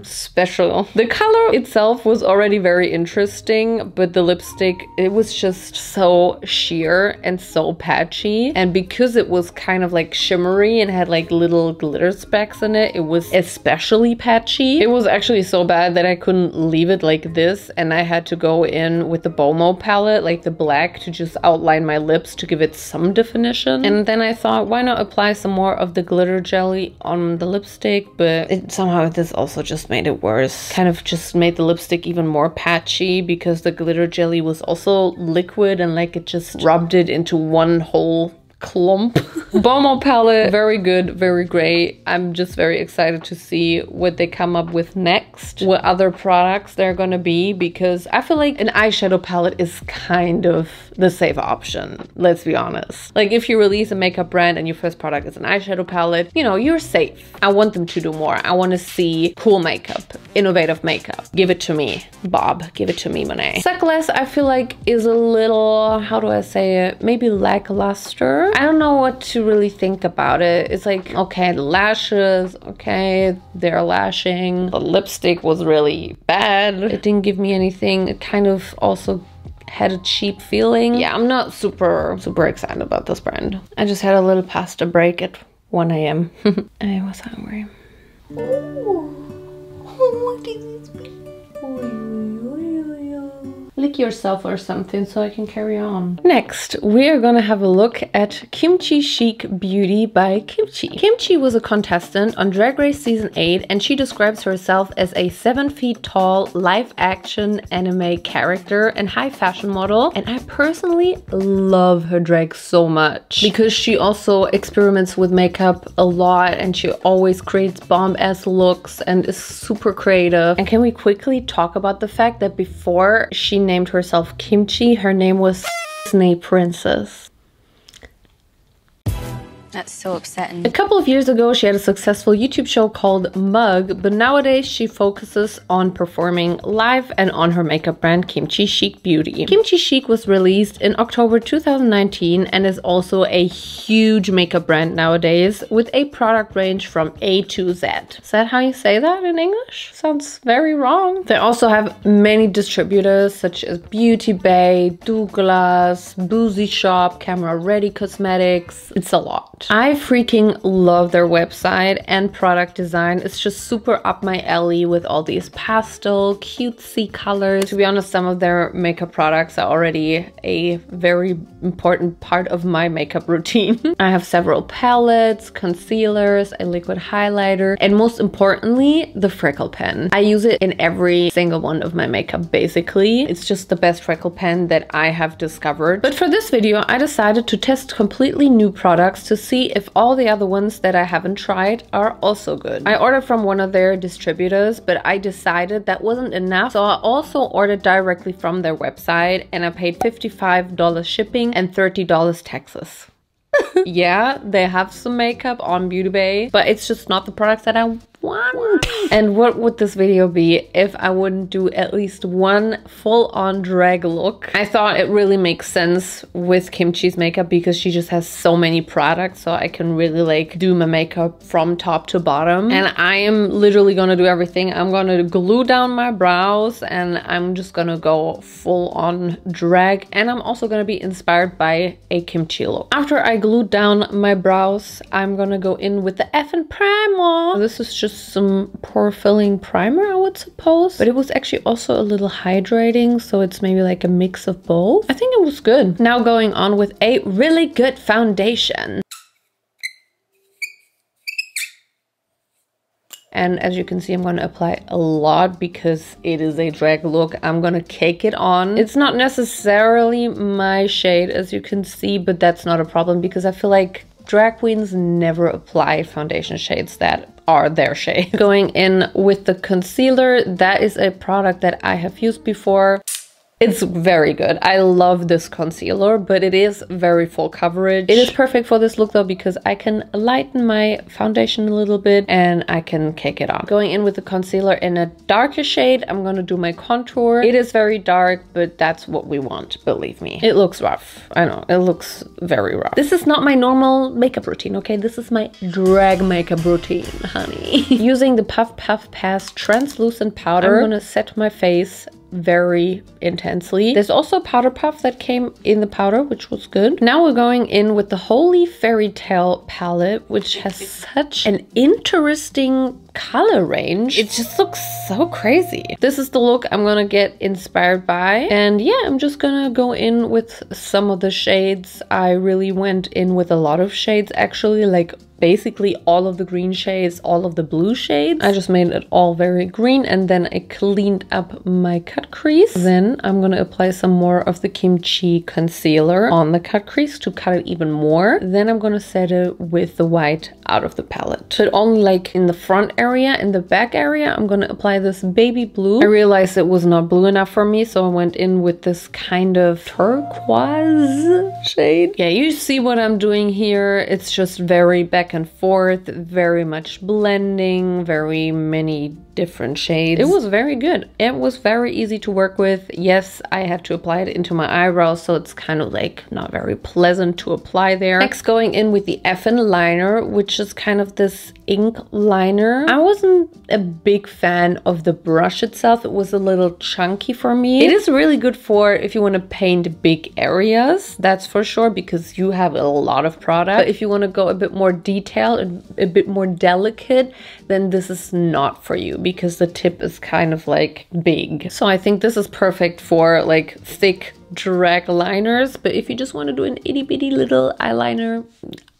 special. The color itself was already very interesting, but the lipstick, it was just so sheer and so patchy, and because it was kind of like shimmery and had like little glitter specks in it, it was especially patchy. It was actually so bad that I couldn't leave it like this, and I had to go in with the Bomo palette, like the black, to just outline my lips to give it some definition. And then I thought, why not apply some more of the glitter jelly on the lipstick, but it somehow this also just made it worse. Kind of just made the lipstick even more patchy because the glitter jelly was also liquid, and like it just rubbed it into one whole clump. Bomo palette, very good, very great. I'm just very excited to see what they come up with next, what other products they're gonna be, because I feel like an eyeshadow palette is kind of the safe option, let's be honest. Like if you release a makeup brand and your first product is an eyeshadow palette, you know, you're safe. I want them to do more. I want to see cool makeup, innovative makeup. Give it to me, Bob. Give it to me, Monét. Suck Less, I feel like, is a little, how do I say it, maybe lackluster. I don't know what to really think about it. It's like, okay, the lashes, okay, they're lashing. The lipstick was really bad. It didn't give me anything. It kind of also had a cheap feeling. Yeah, I'm not super excited about this brand. I just had a little pasta break at 1 a.m. I was hungry. Oh, what is this? Lick yourself or something so I can carry on. Next, we're gonna have a look at Kimchi Chic Beauty by Kimchi. Kimchi was a contestant on Drag Race Season 8, and she describes herself as a 7 feet tall, live action anime character and high fashion model. And I personally love her drag so much because she also experiments with makeup a lot, and she always creates bomb-ass looks and is super creative. And can we quickly talk about the fact that before she named herself Kimchi, her name was Disney Princess. That's so upsetting. A couple of years ago, she had a successful YouTube show called Mug, but nowadays she focuses on performing live and on her makeup brand Kimchi Chic Beauty. Kimchi Chic was released in October 2019 and is also a huge makeup brand nowadays with a product range from A to Z. Is that how you say that in English? Sounds very wrong. They also have many distributors such as Beauty Bay, Douglas, Boozy Shop, Camera Ready Cosmetics. It's a lot. I freaking love their website and product design. It's just super up my alley with all these pastel, cutesy colors. To be honest, some of their makeup products are already a very important part of my makeup routine. I have several palettes, concealers, a liquid highlighter, and most importantly, the freckle pen. I use it in every single one of my makeup, basically. It's just the best freckle pen that I have discovered. But for this video, I decided to test completely new products to see see if all the other ones that I haven't tried are also good. I ordered from one of their distributors, but I decided that wasn't enough, so I also ordered directly from their website, and I paid $55 shipping and $30 taxes. Yeah, they have some makeup on Beauty Bay, but it's just not the products that I want. And what would this video be if I wouldn't do at least one full-on drag look? I thought it really makes sense with Kimchi's makeup because she just has so many products, so I can really like do my makeup from top to bottom. And I am literally gonna do everything. I'm gonna glue down my brows and I'm just gonna go full-on drag, and I'm also gonna be inspired by a Kimchi look. After I glue down my brows, I'm gonna go in with the effing primer. This is just some pore filling primer, I would suppose, but it was actually also a little hydrating, so it's maybe like a mix of both. I think it was good. Now going on with a really good foundation. And as you can see, I'm going to apply a lot because it is a drag look. I'm going to cake it on. It's not necessarily my shade, as you can see, but that's not a problem because I feel like drag queens never apply foundation shades that are their shade. Going in with the concealer, that is a product that I have used before. It's very good. I love this concealer, but it is very full coverage. It is perfect for this look though, because I can lighten my foundation a little bit and I can cake it on. Going in with the concealer in a darker shade, I'm gonna do my contour. It is very dark, but that's what we want, believe me. It looks rough. I know, it looks very rough. This is not my normal makeup routine, okay? This is my drag makeup routine, honey. Using the Puff Puff Pass translucent powder, I'm gonna set my face very intensely. There's also powder puff that came in the powder, which was good. Now we're going in with the Holy Fairy Tale palette, which has such an interesting color range. It just looks so crazy. This is the look I'm gonna get inspired by, and yeah, I'm just gonna go in with some of the shades. I really went in with a lot of shades actually, like basically all of the green shades, all of the blue shades. I just made it all very green, and then I cleaned up my cut crease. Then I'm gonna apply some more of the Kimchi concealer on the cut crease to cut it even more. Then I'm gonna set it with the white out of the palette, but only like in the front area. In the back area, I'm gonna apply this baby blue. I realized it was not blue enough for me, so I went in with this kind of turquoise shade. Yeah, you see what I'm doing here. It's just very back and forth, very much blending, very many different shades. It was very good. It was very easy to work with. Yes, I had to apply it into my eyebrows, so it's kind of like not very pleasant to apply there. Next, going in with the FN liner, which is kind of this ink liner. I wasn't a big fan of the brush itself. It was a little chunky for me. It is really good for if you want to paint big areas, that's for sure, because you have a lot of product. But if you want to go a bit more detailed, a bit more delicate, then this is not for you because the tip is kind of like big. So I think this is perfect for like thick drag liners, but if you just want to do an itty bitty little eyeliner,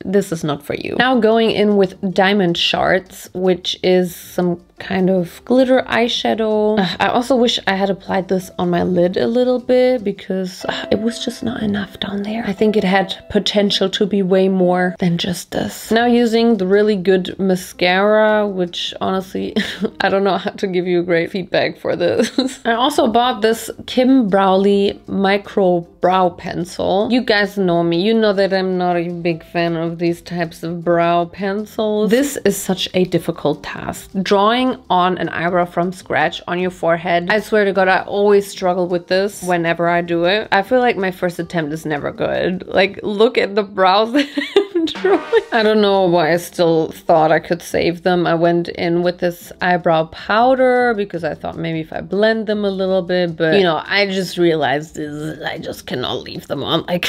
this is not for you. Now going in with Diamond Shards, which is some kind of glitter eyeshadow. I also wish I had applied this on my lid a little bit because it was just not enough down there. I think it had potential to be way more than just this. Now using the really good mascara, which honestly, I don't know how to give you great feedback for this. I also bought this Kim Browley Micro Brow Pencil. You guys know me. You know that I'm not a big fan of these types of brow pencils. This is such a difficult task. Drawing on an eyebrow from scratch on your forehead. I swear to God, I always struggle with this whenever I do it. I feel like my first attempt is never good. Like, look at the brows that I'm drawing. I don't know why I still thought I could save them. I went in with this eyebrow powder because I thought maybe if I blend them a little bit, but you know, I just realized this, I just cannot leave them on. Like,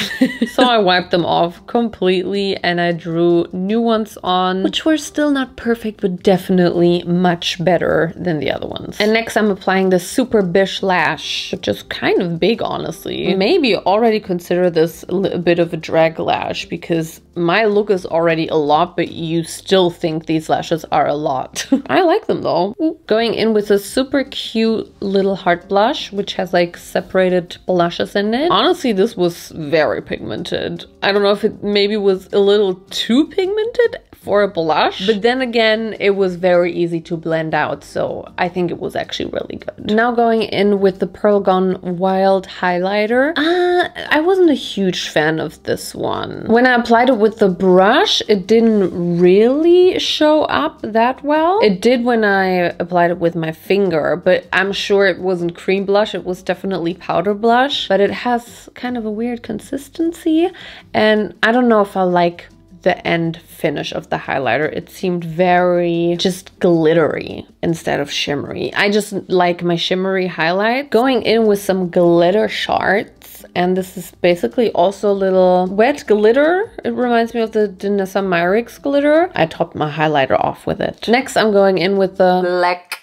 so I wiped them off completely and I drew new ones on, which were still not perfect, but definitely much better than the other ones. And next I'm applying the Super Bish Lash, which is kind of big honestly. Maybe already consider this a little bit of a drag lash because my look is already a lot, but you still think these lashes are a lot. I like them though. Going in with a super cute little heart blush, which has like separated blushes in it. Honestly, this was very pigmented. I don't know if it maybe was a little too pigmented for a blush, but then again, it was very easy to blend out, so I think it was actually really good. Now going in with the Pearl Gone Wild highlighter. I wasn't a huge fan of this one. When I applied it with the brush, it didn't really show up that well. It did when I applied it with my finger, but I'm sure it wasn't cream blush, it was definitely powder blush, but it has kind of a weird consistency, and I don't know if I like the end finish of the highlighter. It seemed very just glittery instead of shimmery. I just like my shimmery highlight. Going in with some glitter shards, and this is basically also a little wet glitter. It reminds me of the Danessa Myricks glitter. I topped my highlighter off with it. Next, I'm going in with the black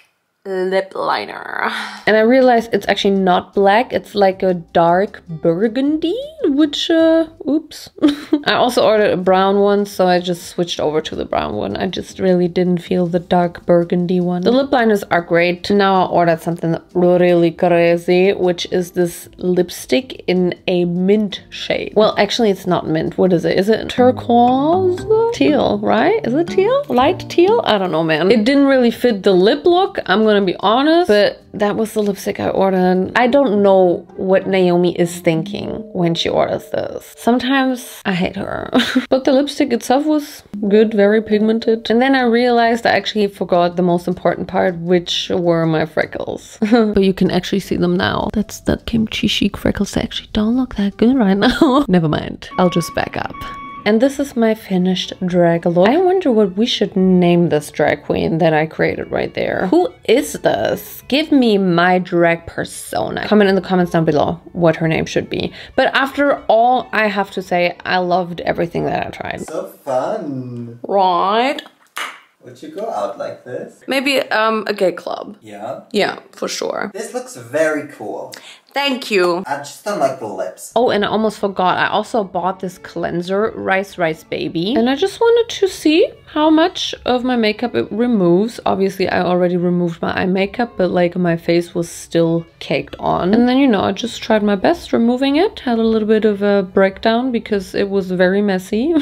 lip liner, and I realized it's actually not black, it's like a dark burgundy, which oops. I also ordered a brown one, so I just switched over to the brown one. I just really didn't feel the dark burgundy one. The lip liners are great. Now I ordered something really crazy, which is this lipstick in a mint shade. Well, actually it's not mint. What is it? Is it turquoise? Teal, right? Is it teal? Light teal? I don't know, man. It didn't really fit the lip look, I'm gonna be honest, but that was the lipstick I ordered. I don't know what Naomi is thinking when she orders this. Sometimes I hate her. But the lipstick itself was good, very pigmented. And then I realized I actually forgot the most important part, which were my freckles. But you can actually see them now. That's the Kimchi Chic freckles. They actually don't look that good right now. Never mind, I'll just back up. And this is my finished drag look. I wonder what we should name this drag queen that I created right there. Who is this? Give me my drag persona. Comment in the comments down below what her name should be. But after all, I have to say, I loved everything that I tried. So fun. Right? Would you go out like this? Maybe a gay club. Yeah? Yeah, for sure. This looks very cool. Thank you. I just don't like the lips. Oh, and I almost forgot. I also bought this cleanser, Rice Baby. And I just wanted to see how much of my makeup it removes. Obviously, I already removed my eye makeup, but like my face was still caked on. And then, you know, I just tried my best removing it. Had a little bit of a breakdown because it was very messy.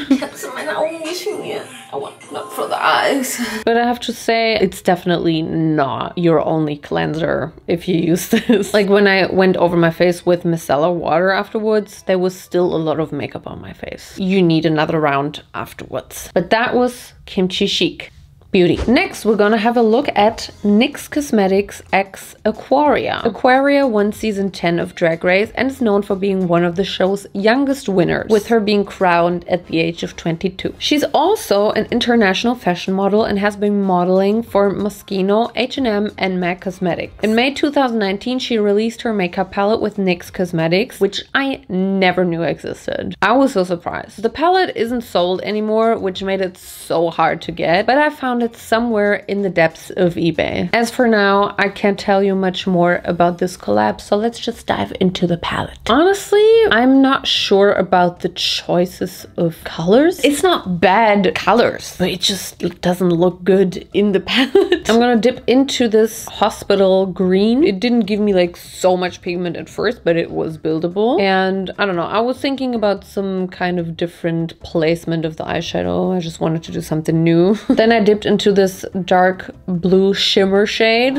I want not for the eyes. But I have to say, it's definitely not your only cleanser if you use this. Like when I went over my face with micellar water afterwards, there was still a lot of makeup on my face. You need another round afterwards. But that was Kimchi Chic Beauty. Next, we're gonna have a look at NYX Cosmetics x Aquaria. Aquaria won season 10 of Drag Race and is known for being one of the show's youngest winners, with her being crowned at the age of 22. She's also an international fashion model and has been modeling for Moschino, H&M and MAC Cosmetics. In May 2019, she released her makeup palette with NYX Cosmetics, which I never knew existed. I was so surprised. The palette isn't sold anymore, which made it so hard to get, but I found it somewhere in the depths of eBay. As for now, I can't tell you much more about this collab, so let's just dive into the palette. Honestly, I'm not sure about the choices of colors. It's not bad colors, but it just doesn't look good in the palette. I'm gonna dip into this hospital green. It didn't give me like so much pigment at first, but it was buildable. And I don't know, I was thinking about some kind of different placement of the eyeshadow. I just wanted to do something new. Then I dipped into this dark blue shimmer shade,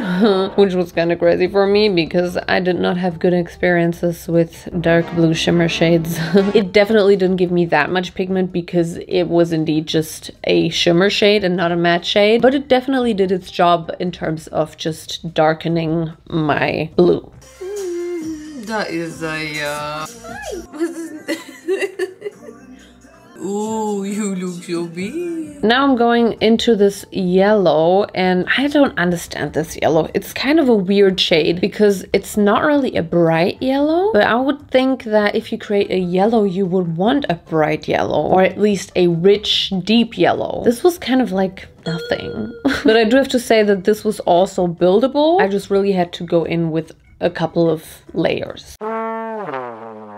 which was kind of crazy for me because I did not have good experiences with dark blue shimmer shades. It definitely didn't give me that much pigment because it was indeed just a shimmer shade and not a matte shade, but it definitely did its job in terms of just darkening my blue. That is a... Oh, you look so big. Now I'm going into this yellow, and I don't understand this yellow. It's kind of a weird shade because it's not really a bright yellow, but I would think that if you create a yellow, you would want a bright yellow, or at least a rich, deep yellow. This was kind of like nothing. But I do have to say that this was also buildable. I just really had to go in with a couple of layers.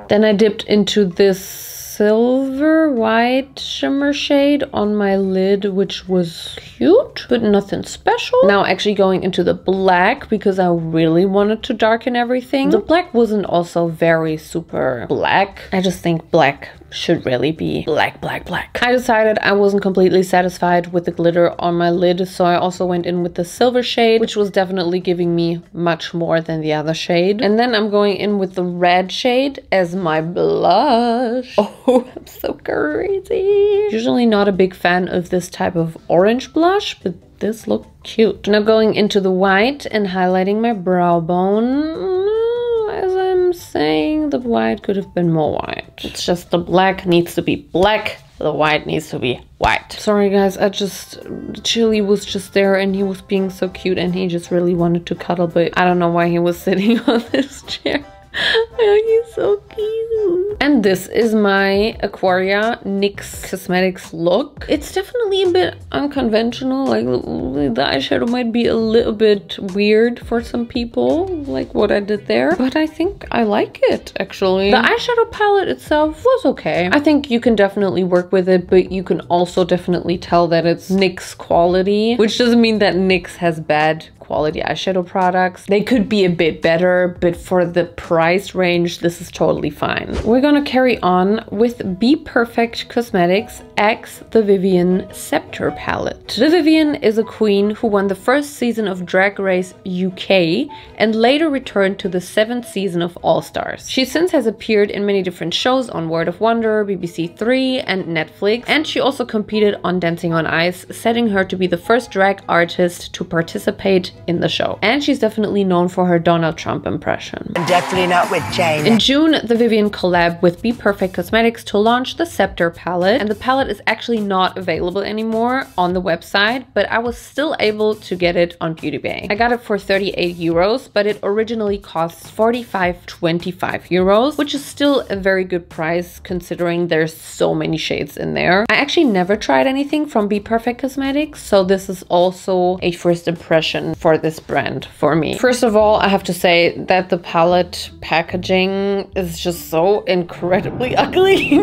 Then I dipped into this silver white shimmer shade on my lid, which was cute, but nothing special. Now actually going into the black, because I really wanted to darken everything. The black wasn't also very super black. I just think black should really be black, black, black. I decided I wasn't completely satisfied with the glitter on my lid, so I also went in with the silver shade, which was definitely giving me much more than the other shade. And then I'm going in with the red shade as my blush. Oh, I'm so crazy. Usually not a big fan of this type of orange blush, but this looked cute. Now going into the white and highlighting my brow bone. Saying the white could have been more white. It's just the black needs to be black, the white needs to be white. Sorry guys, I just, Chili was just there and he was being so cute and he just really wanted to cuddle, but I don't know why he was sitting on this chair. Oh, he's so cute. And this is my Aquaria NYX Cosmetics look. It's definitely a bit unconventional. Like the eyeshadow might be a little bit weird for some people, like what I did there. But I think I like it actually. The eyeshadow palette itself was okay. I think you can definitely work with it, but you can also definitely tell that it's NYX quality, which doesn't mean that NYX has bad quality eyeshadow products. They could be a bit better, but for the price range, this is totally fine. We're gonna carry on with BPerfect Cosmetics X The Vivienne Sceptre Palette. The Vivienne is a queen who won the first season of Drag Race UK and later returned to the 7th season of All Stars. She since has appeared in many different shows on World of Wonder, BBC Three and Netflix, and she also competed on Dancing on Ice, setting her to be the first drag artist to participate in the show. And she's definitely known for her Donald Trump impression. I'm definitely not with Jane. In June, the Vivienne collabed with BPerfect Cosmetics to launch the Sceptre Palette, and the palette is actually not available anymore on the website, but I was still able to get it on Beauty Bay. I got it for 38 euros, but it originally costs 25 euros, which is still a very good price considering there's so many shades in there. I actually never tried anything from BPerfect Cosmetics, so this is also a first impression for this brand for me. First of all, I have to say that the palette packaging is just so incredibly ugly.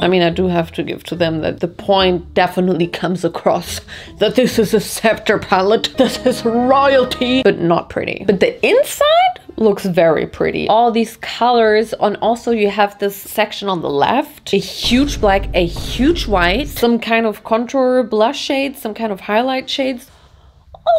I mean, I do have to give to them that the point definitely comes across that this is a Sceptre palette, this is royalty, but not pretty. But the inside looks very pretty. All these colors on, also you have this section on the left, a huge black, a huge white, some kind of contour blush shades, some kind of highlight shades.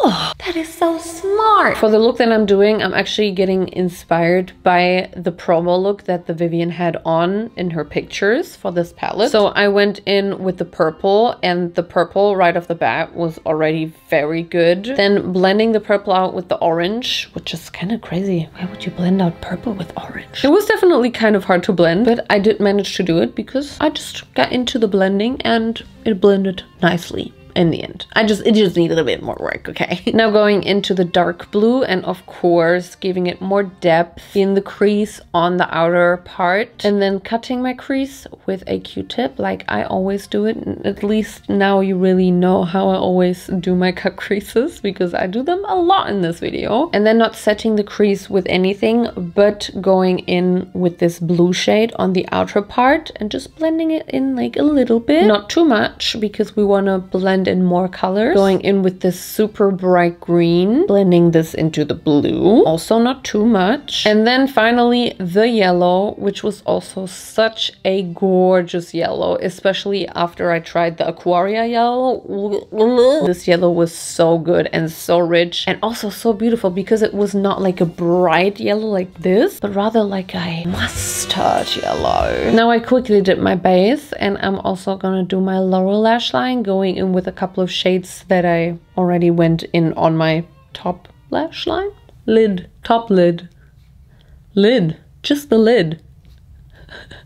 Oh, that is so smart. For the look that I'm doing, I'm actually getting inspired by the promo look that the Vivienne had on in her pictures for this palette. So I went in with the purple, and the purple right off the bat was already very good. Then blending the purple out with the orange, which is kind of crazy. Why would you blend out purple with orange? It was definitely kind of hard to blend, but I did manage to do it because I just got into the blending and it blended nicely. In the end, it just needed a bit more work, okay? Now going into the dark blue and of course giving it more depth in the crease on the outer part, and then cutting my crease with a Q-tip like I always do it. At least now you really know how I always do my cut creases, because I do them a lot in this video. And then not setting the crease with anything, but going in with this blue shade on the outer part and just blending it in like a little bit, not too much, because we want to blend in more colors. Going in with this super bright green, blending this into the blue, also not too much. And then finally the yellow, which was also such a gorgeous yellow, especially after I tried the Aquaria yellow. This yellow was so good and so rich and also so beautiful, because it was not like a bright yellow like this, but rather like a mustard yellow. Now I quickly did my base, and I'm also gonna do my lower lash line, going in with a couple of shades that I already went in on my top lash line. Lid, top lid, lid, just the lid.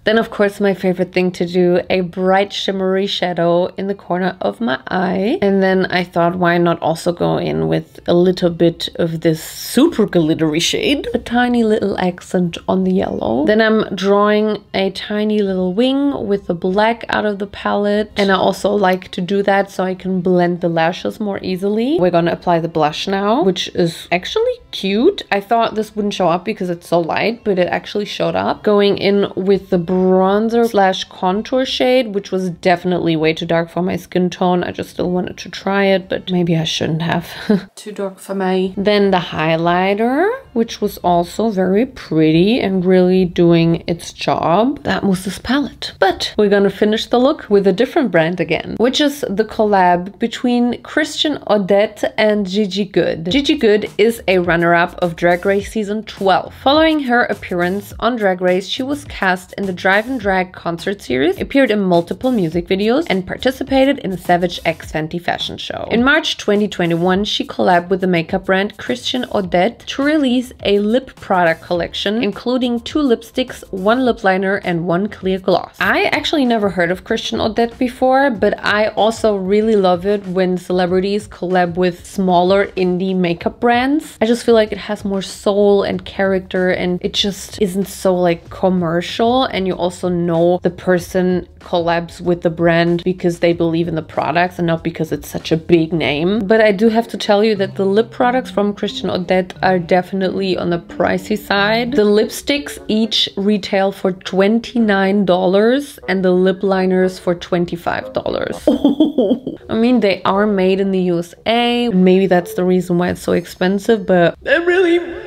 Then of course my favorite thing to do, a bright shimmery shadow in the corner of my eye. And then I thought, why not also go in with a little bit of this super glittery shade, a tiny little accent on the yellow. Then I'm drawing a tiny little wing with the black out of the palette, and I also like to do that so I can blend the lashes more easily. We're gonna apply the blush now, which is actually cute. I thought this wouldn't show up because it's so light, but it actually showed up. Going in with the bronzer slash contour shade, which was definitely way too dark for my skin tone. I just still wanted to try it, but maybe I shouldn't have. Too dark for me. Then the highlighter, which was also very pretty and really doing its job. That was this palette. But we're gonna finish the look with a different brand again, which is the collab between Christian Audette and Gigi Goode. Gigi Goode is a runner-up of Drag Race Season 12. Following her appearance on Drag Race, she was cast in the Drive and Drag concert series, appeared in multiple music videos, and participated in a Savage X Fenty fashion show. In March 2021, she collabed with the makeup brand Christian Audette to release a lip product collection, including 2 lipsticks, 1 lip liner, and 1 clear gloss. I actually never heard of Christian Audette before, but I also really love it when celebrities collab with smaller indie makeup brands. I just feel like it has more soul and character, and it just isn't so like commercial, and you also know the person collabs with the brand because they believe in the products and not because it's such a big name. But I do have to tell you that the lip products from Christian Audette are definitely on the pricey side. The lipsticks each retail for $29 and the lip liners for $25. Oh. I mean, they are made in the USA. Maybe that's the reason why it's so expensive, but I really...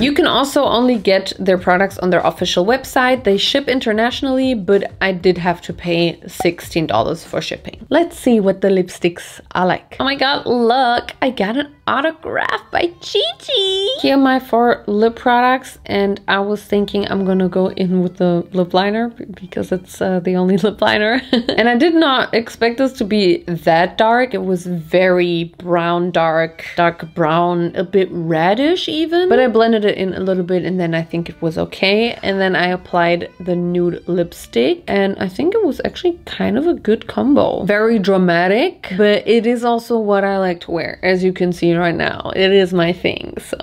You can also only get their products on their official website. They ship internationally, but I did have to pay $16 for shipping. Let's see what the lipsticks are like. Oh my god, look, I got an autograph by Gigi. Here are my 4 lip products, and I was thinking I'm gonna go in with the lip liner because it's the only lip liner. And I did not expect this to be that dark. It was very brown, dark brown, a bit reddish even, but I blended it in a little bit and then I think it was okay. And then I applied the nude lipstick, and I think it was actually kind of a good combo. Very dramatic, but it is also what I like to wear, as you can see right now. It is my thing, so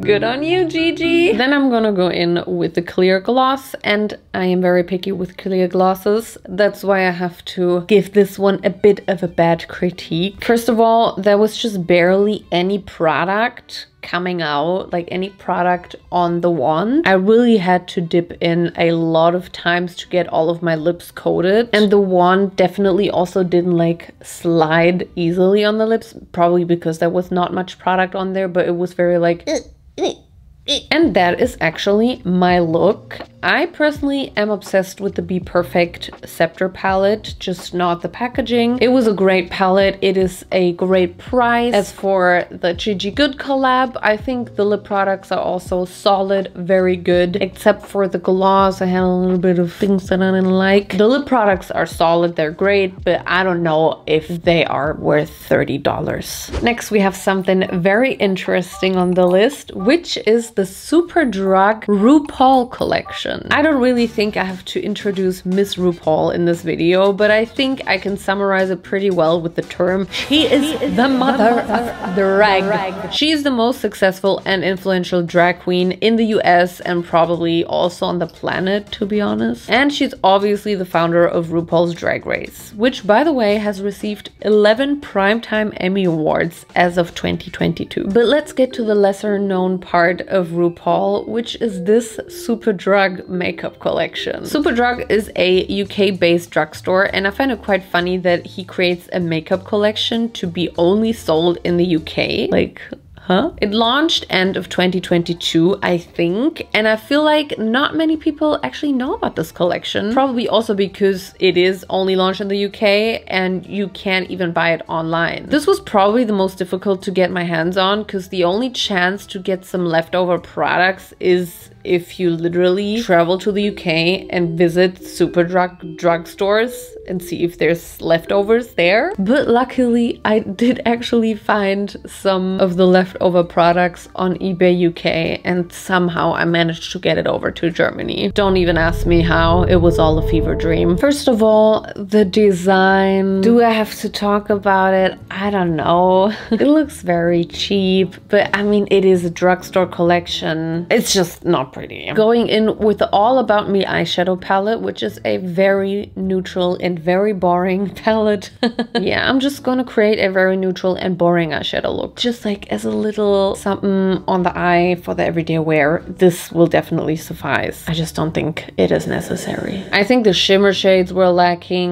good on you, Gigi. Then I'm gonna go in with the clear gloss, and I am very picky with clear glosses. That's why I have to give this one a bit of a bad critique. First of all, there was just barely any product coming out, like any product on the wand. I really had to dip in a lot of times to get all of my lips coated, and the wand definitely also didn't like slide easily on the lips, probably because there was not much product on there, but it was very like And that is actually my look. I personally am obsessed with the BPerfect Sceptre Palette, just not the packaging. It was a great palette. It is a great price. As for the Gigi Goode collab, I think the lip products are also solid, very good. Except for the gloss, I had a little bit of things that I didn't like. The lip products are solid, they're great, but I don't know if they are worth $30. Next, we have something very interesting on the list, which is the Superdrug RuPaul collection. I don't really think I have to introduce Miss RuPaul in this video, but I think I can summarize it pretty well with the term, she is the mother of drag. She is the most successful and influential drag queen in the US and probably also on the planet, to be honest. And she's obviously the founder of RuPaul's Drag Race, which by the way has received 11 Primetime Emmy Awards as of 2022. But let's get to the lesser known part of RuPaul, which is this Superdrug makeup collection. Superdrug is a UK-based drugstore, and I find it quite funny that he creates a makeup collection to be only sold in the UK. Like, huh? It launched end of 2022, I think, and I feel like not many people actually know about this collection. Probably also because it is only launched in the UK and you can't even buy it online. This was probably the most difficult to get my hands on, because the only chance to get some leftover products is if you literally travel to the UK and visit Superdrug drugstores and see if there's leftovers there. But luckily, I did actually find some of the leftover products on eBay UK, and somehow I managed to get it over to Germany. Don't even ask me how, it was all a fever dream. First of all, the design. Do I have to talk about it? I don't know. It looks very cheap, but I mean, it is a drugstore collection. It's just not pretty. Going in with the All About Me eyeshadow palette, which is a very neutral and very boring palette. Yeah, I'm just gonna create a very neutral and boring eyeshadow look. Just like as a little little something on the eye for the everyday wear, this will definitely suffice. I just don't think it is necessary. I think the shimmer shades were lacking,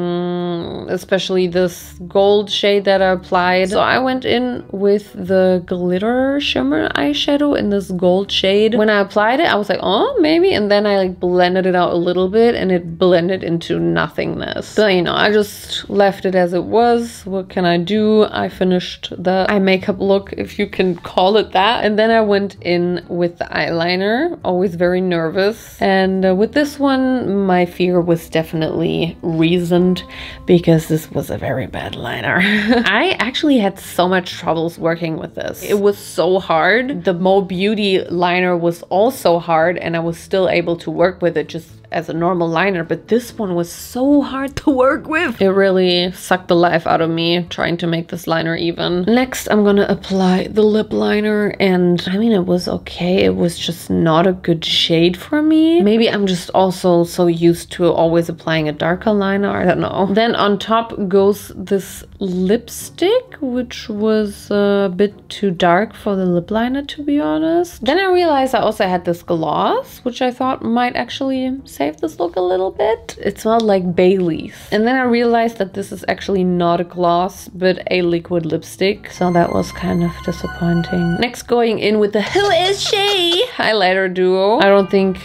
especially this gold shade that I applied. So I went in with the glitter shimmer eyeshadow in this gold shade. When I applied it, I was like, oh, maybe. And then I like blended it out a little bit and it blended into nothingness. So, you know, I just left it as it was. What can I do? I finished the eye makeup look, if you can call it that. And then I went in with the eyeliner, always very nervous. And with this one, my fear was definitely reasoned because this was a very bad liner. I actually had so much troubles working with this. It was so hard. The Mo Beauty liner was also hard and I was still able to work with it just as a normal liner, but this one was so hard to work with. It really sucked the life out of me trying to make this liner even. Next, I'm gonna apply the lip liner, and I mean, it was okay. It was just not a good shade for me. Maybe I'm just also so used to always applying a darker liner, I don't know. Then on top goes this lipstick, which was a bit too dark for the lip liner, to be honest. Then I realized I also had this gloss, which I thought might actually save this look a little bit. It smelled like Baileys. And then I realized that this is actually not a gloss, but a liquid lipstick. So that was kind of disappointing. Next, going in with the Who Is She highlighter duo. I don't think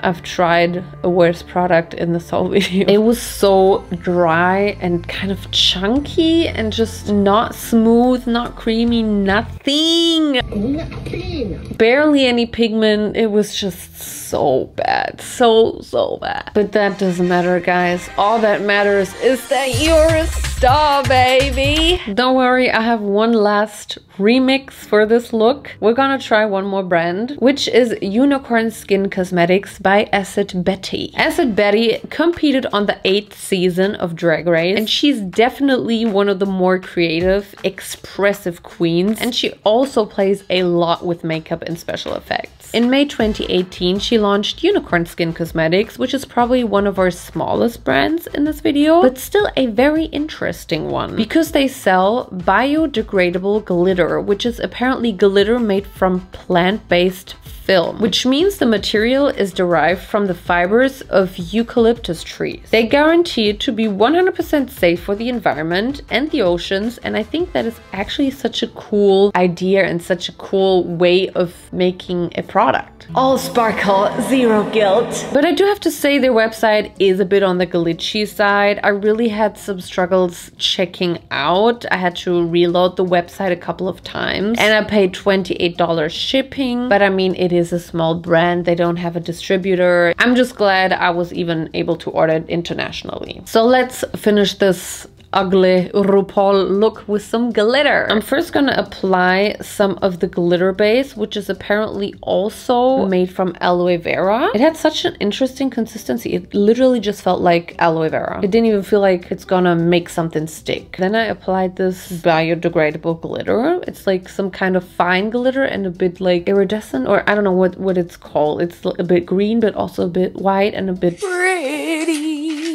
I've tried a worse product in this whole video. It was so dry and kind of chunky and just not smooth, not creamy, nothing. Nothing. Barely any pigment. It was just so bad. So bad. But that doesn't matter, guys. All that matters is that you're a star, baby. Don't worry, I have one last remix for this look. We're gonna try one more brand, which is Unicorn Skin Cosmetics by Acid Betty. Acid Betty competed on the 8th season of Drag Race, and she's definitely one of the more creative, expressive queens, and she also plays a lot with makeup and special effects. In May 2018, she launched Unicorn Skin Cosmetics, which is probably one of our smallest brands in this video, but still a very interesting one, because they sell biodegradable glitter, which is apparently glitter made from plant-based film, which means the material is derived from the fibers of eucalyptus trees. They guarantee it to be 100% safe for the environment and the oceans, and I think that is actually such a cool idea and such a cool way of making a product. All sparkle, zero guilt. But I do have to say their website is a bit on the glitchy side. I really had some struggles checking out. I had to reload the website a couple of times, and I paid $28 shipping, but I mean, it is a small brand. They don't have a distributor. I'm just glad I was even able to order it internationally. So let's finish this ugly RuPaul look with some glitter. I'm first gonna apply some of the glitter base, which is apparently also made from aloe vera. It had such an interesting consistency. It literally just felt like aloe vera. It didn't even feel like it's gonna make something stick. Then I applied this biodegradable glitter. It's like some kind of fine glitter and a bit like iridescent, or I don't know what it's called. It's a bit green, but also a bit white and a bit pretty.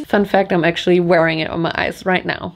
Fun fact, I'm actually wearing it on my eyes right now.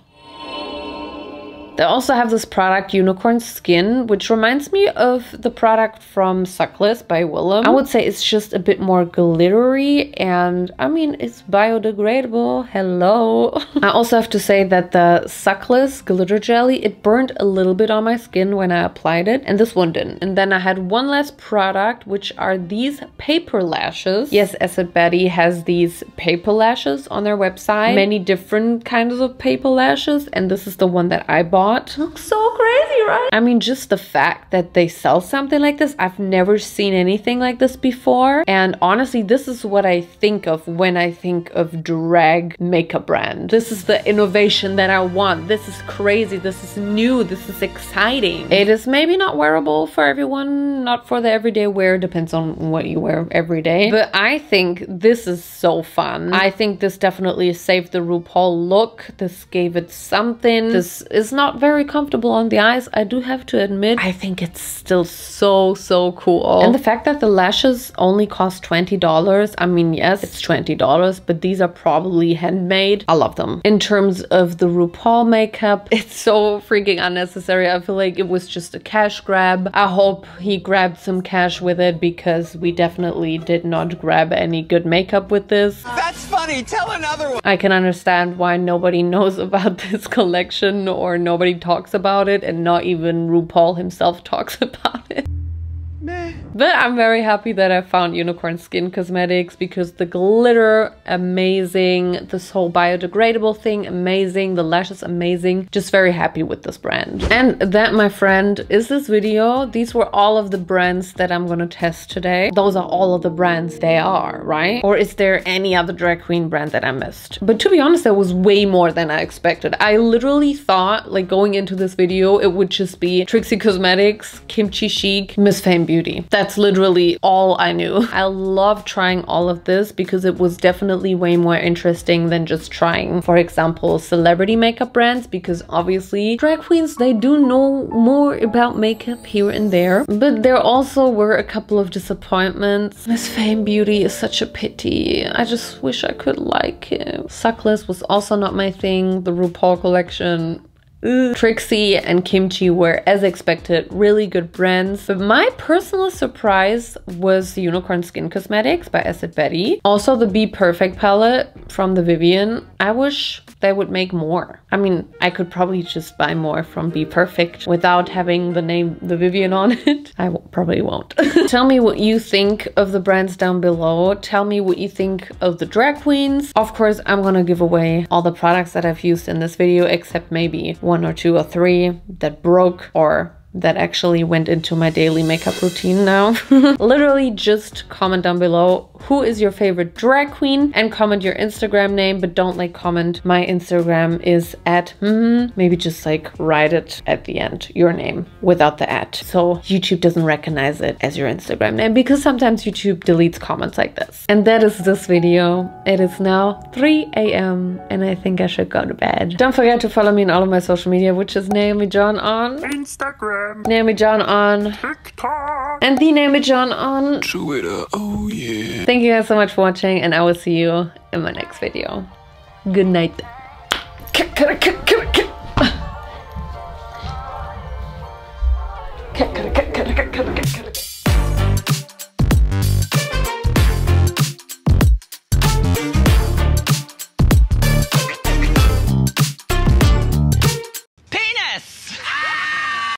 They also have this product, Unicorn Skin, which reminds me of the product from Suck Less by William. I would say it's just a bit more glittery, and I mean, it's biodegradable. Hello. I also have to say that the Suck Less glitter jelly, it burned a little bit on my skin when I applied it, and this one didn't. And then I had one last product, which are these paper lashes. Yes, Acid Betty has these paper lashes on their website. Many different kinds of paper lashes, and this is the one that I bought. Looks so crazy, right? I mean, just the fact that they sell something like this, I've never seen anything like this before. And honestly, this is what I think of when I think of drag makeup brand. This is the innovation that I want. This is crazy. This is new. This is exciting. It is maybe not wearable for everyone, not for the everyday wear. Depends on what you wear every day. But I think this is so fun. I think this definitely saved the RuPaul look. This gave it something. This is not very comfortable on the eye, guys, I do have to admit, I think it's still so cool. And the fact that the lashes only cost $20, I mean, yes, it's $20, but these are probably handmade. I love them. In terms of the RuPaul makeup, it's so freaking unnecessary. I feel like it was just a cash grab. I hope he grabbed some cash with it, because we definitely did not grab any good makeup with this. That's funny, tell another one. I can understand why nobody knows about this collection, or nobody talks about it, and not even RuPaul himself talks about it. Meh. But I'm very happy that I found Unicorn Skin Cosmetics, because the glitter, amazing. This whole biodegradable thing, amazing. The lashes, amazing. Just very happy with this brand. And that, my friend, is this video. These were all of the brands that I'm gonna test today. Those are all of the brands they are, right? Or is there any other drag queen brand that I missed? But to be honest, there was way more than I expected. I literally thought, like, going into this video, it would just be Trixie Cosmetics, Kimchi Chic, Miss Fame Beauty. That's literally all I knew. I love trying all of this, because it was definitely way more interesting than just trying, for example, celebrity makeup brands, because obviously drag queens, they do know more about makeup here and there. But there also were a couple of disappointments. Miss Fame Beauty is such a pity. I just wish I could like him. Suck Less was also not my thing. The RuPaul collection. Trixie and Kimchi were, as expected, really good brands. But my personal surprise was Unicorn Skin Cosmetics by Acid Betty. Also the BPerfect palette from The Vivienne. I wish they would make more. I mean, I could probably just buy more from BPerfect without having the name The Vivienne on it. I probably won't. Tell me what you think of the brands down below. Tell me what you think of the drag queens. Of course, I'm gonna give away all the products that I've used in this video, except maybe one or two or three that broke, or that actually went into my daily makeup routine now. Literally just comment down below who is your favorite drag queen, and comment your Instagram name, but don't like comment. My Instagram is at maybe just like write it at the end, your name without the at, so YouTube doesn't recognize it as your Instagram name, because sometimes YouTube deletes comments like this. And that is this video. It is now 3 AM and I think I should go to bed. Don't forget to follow me on all of my social media, which is Naomi Jon on Instagram, Naomi Jon on TikTok, and the Naomi Jon on Twitter. Oh yeah. Thank you guys so much for watching, and I will see you in my next video. Good night.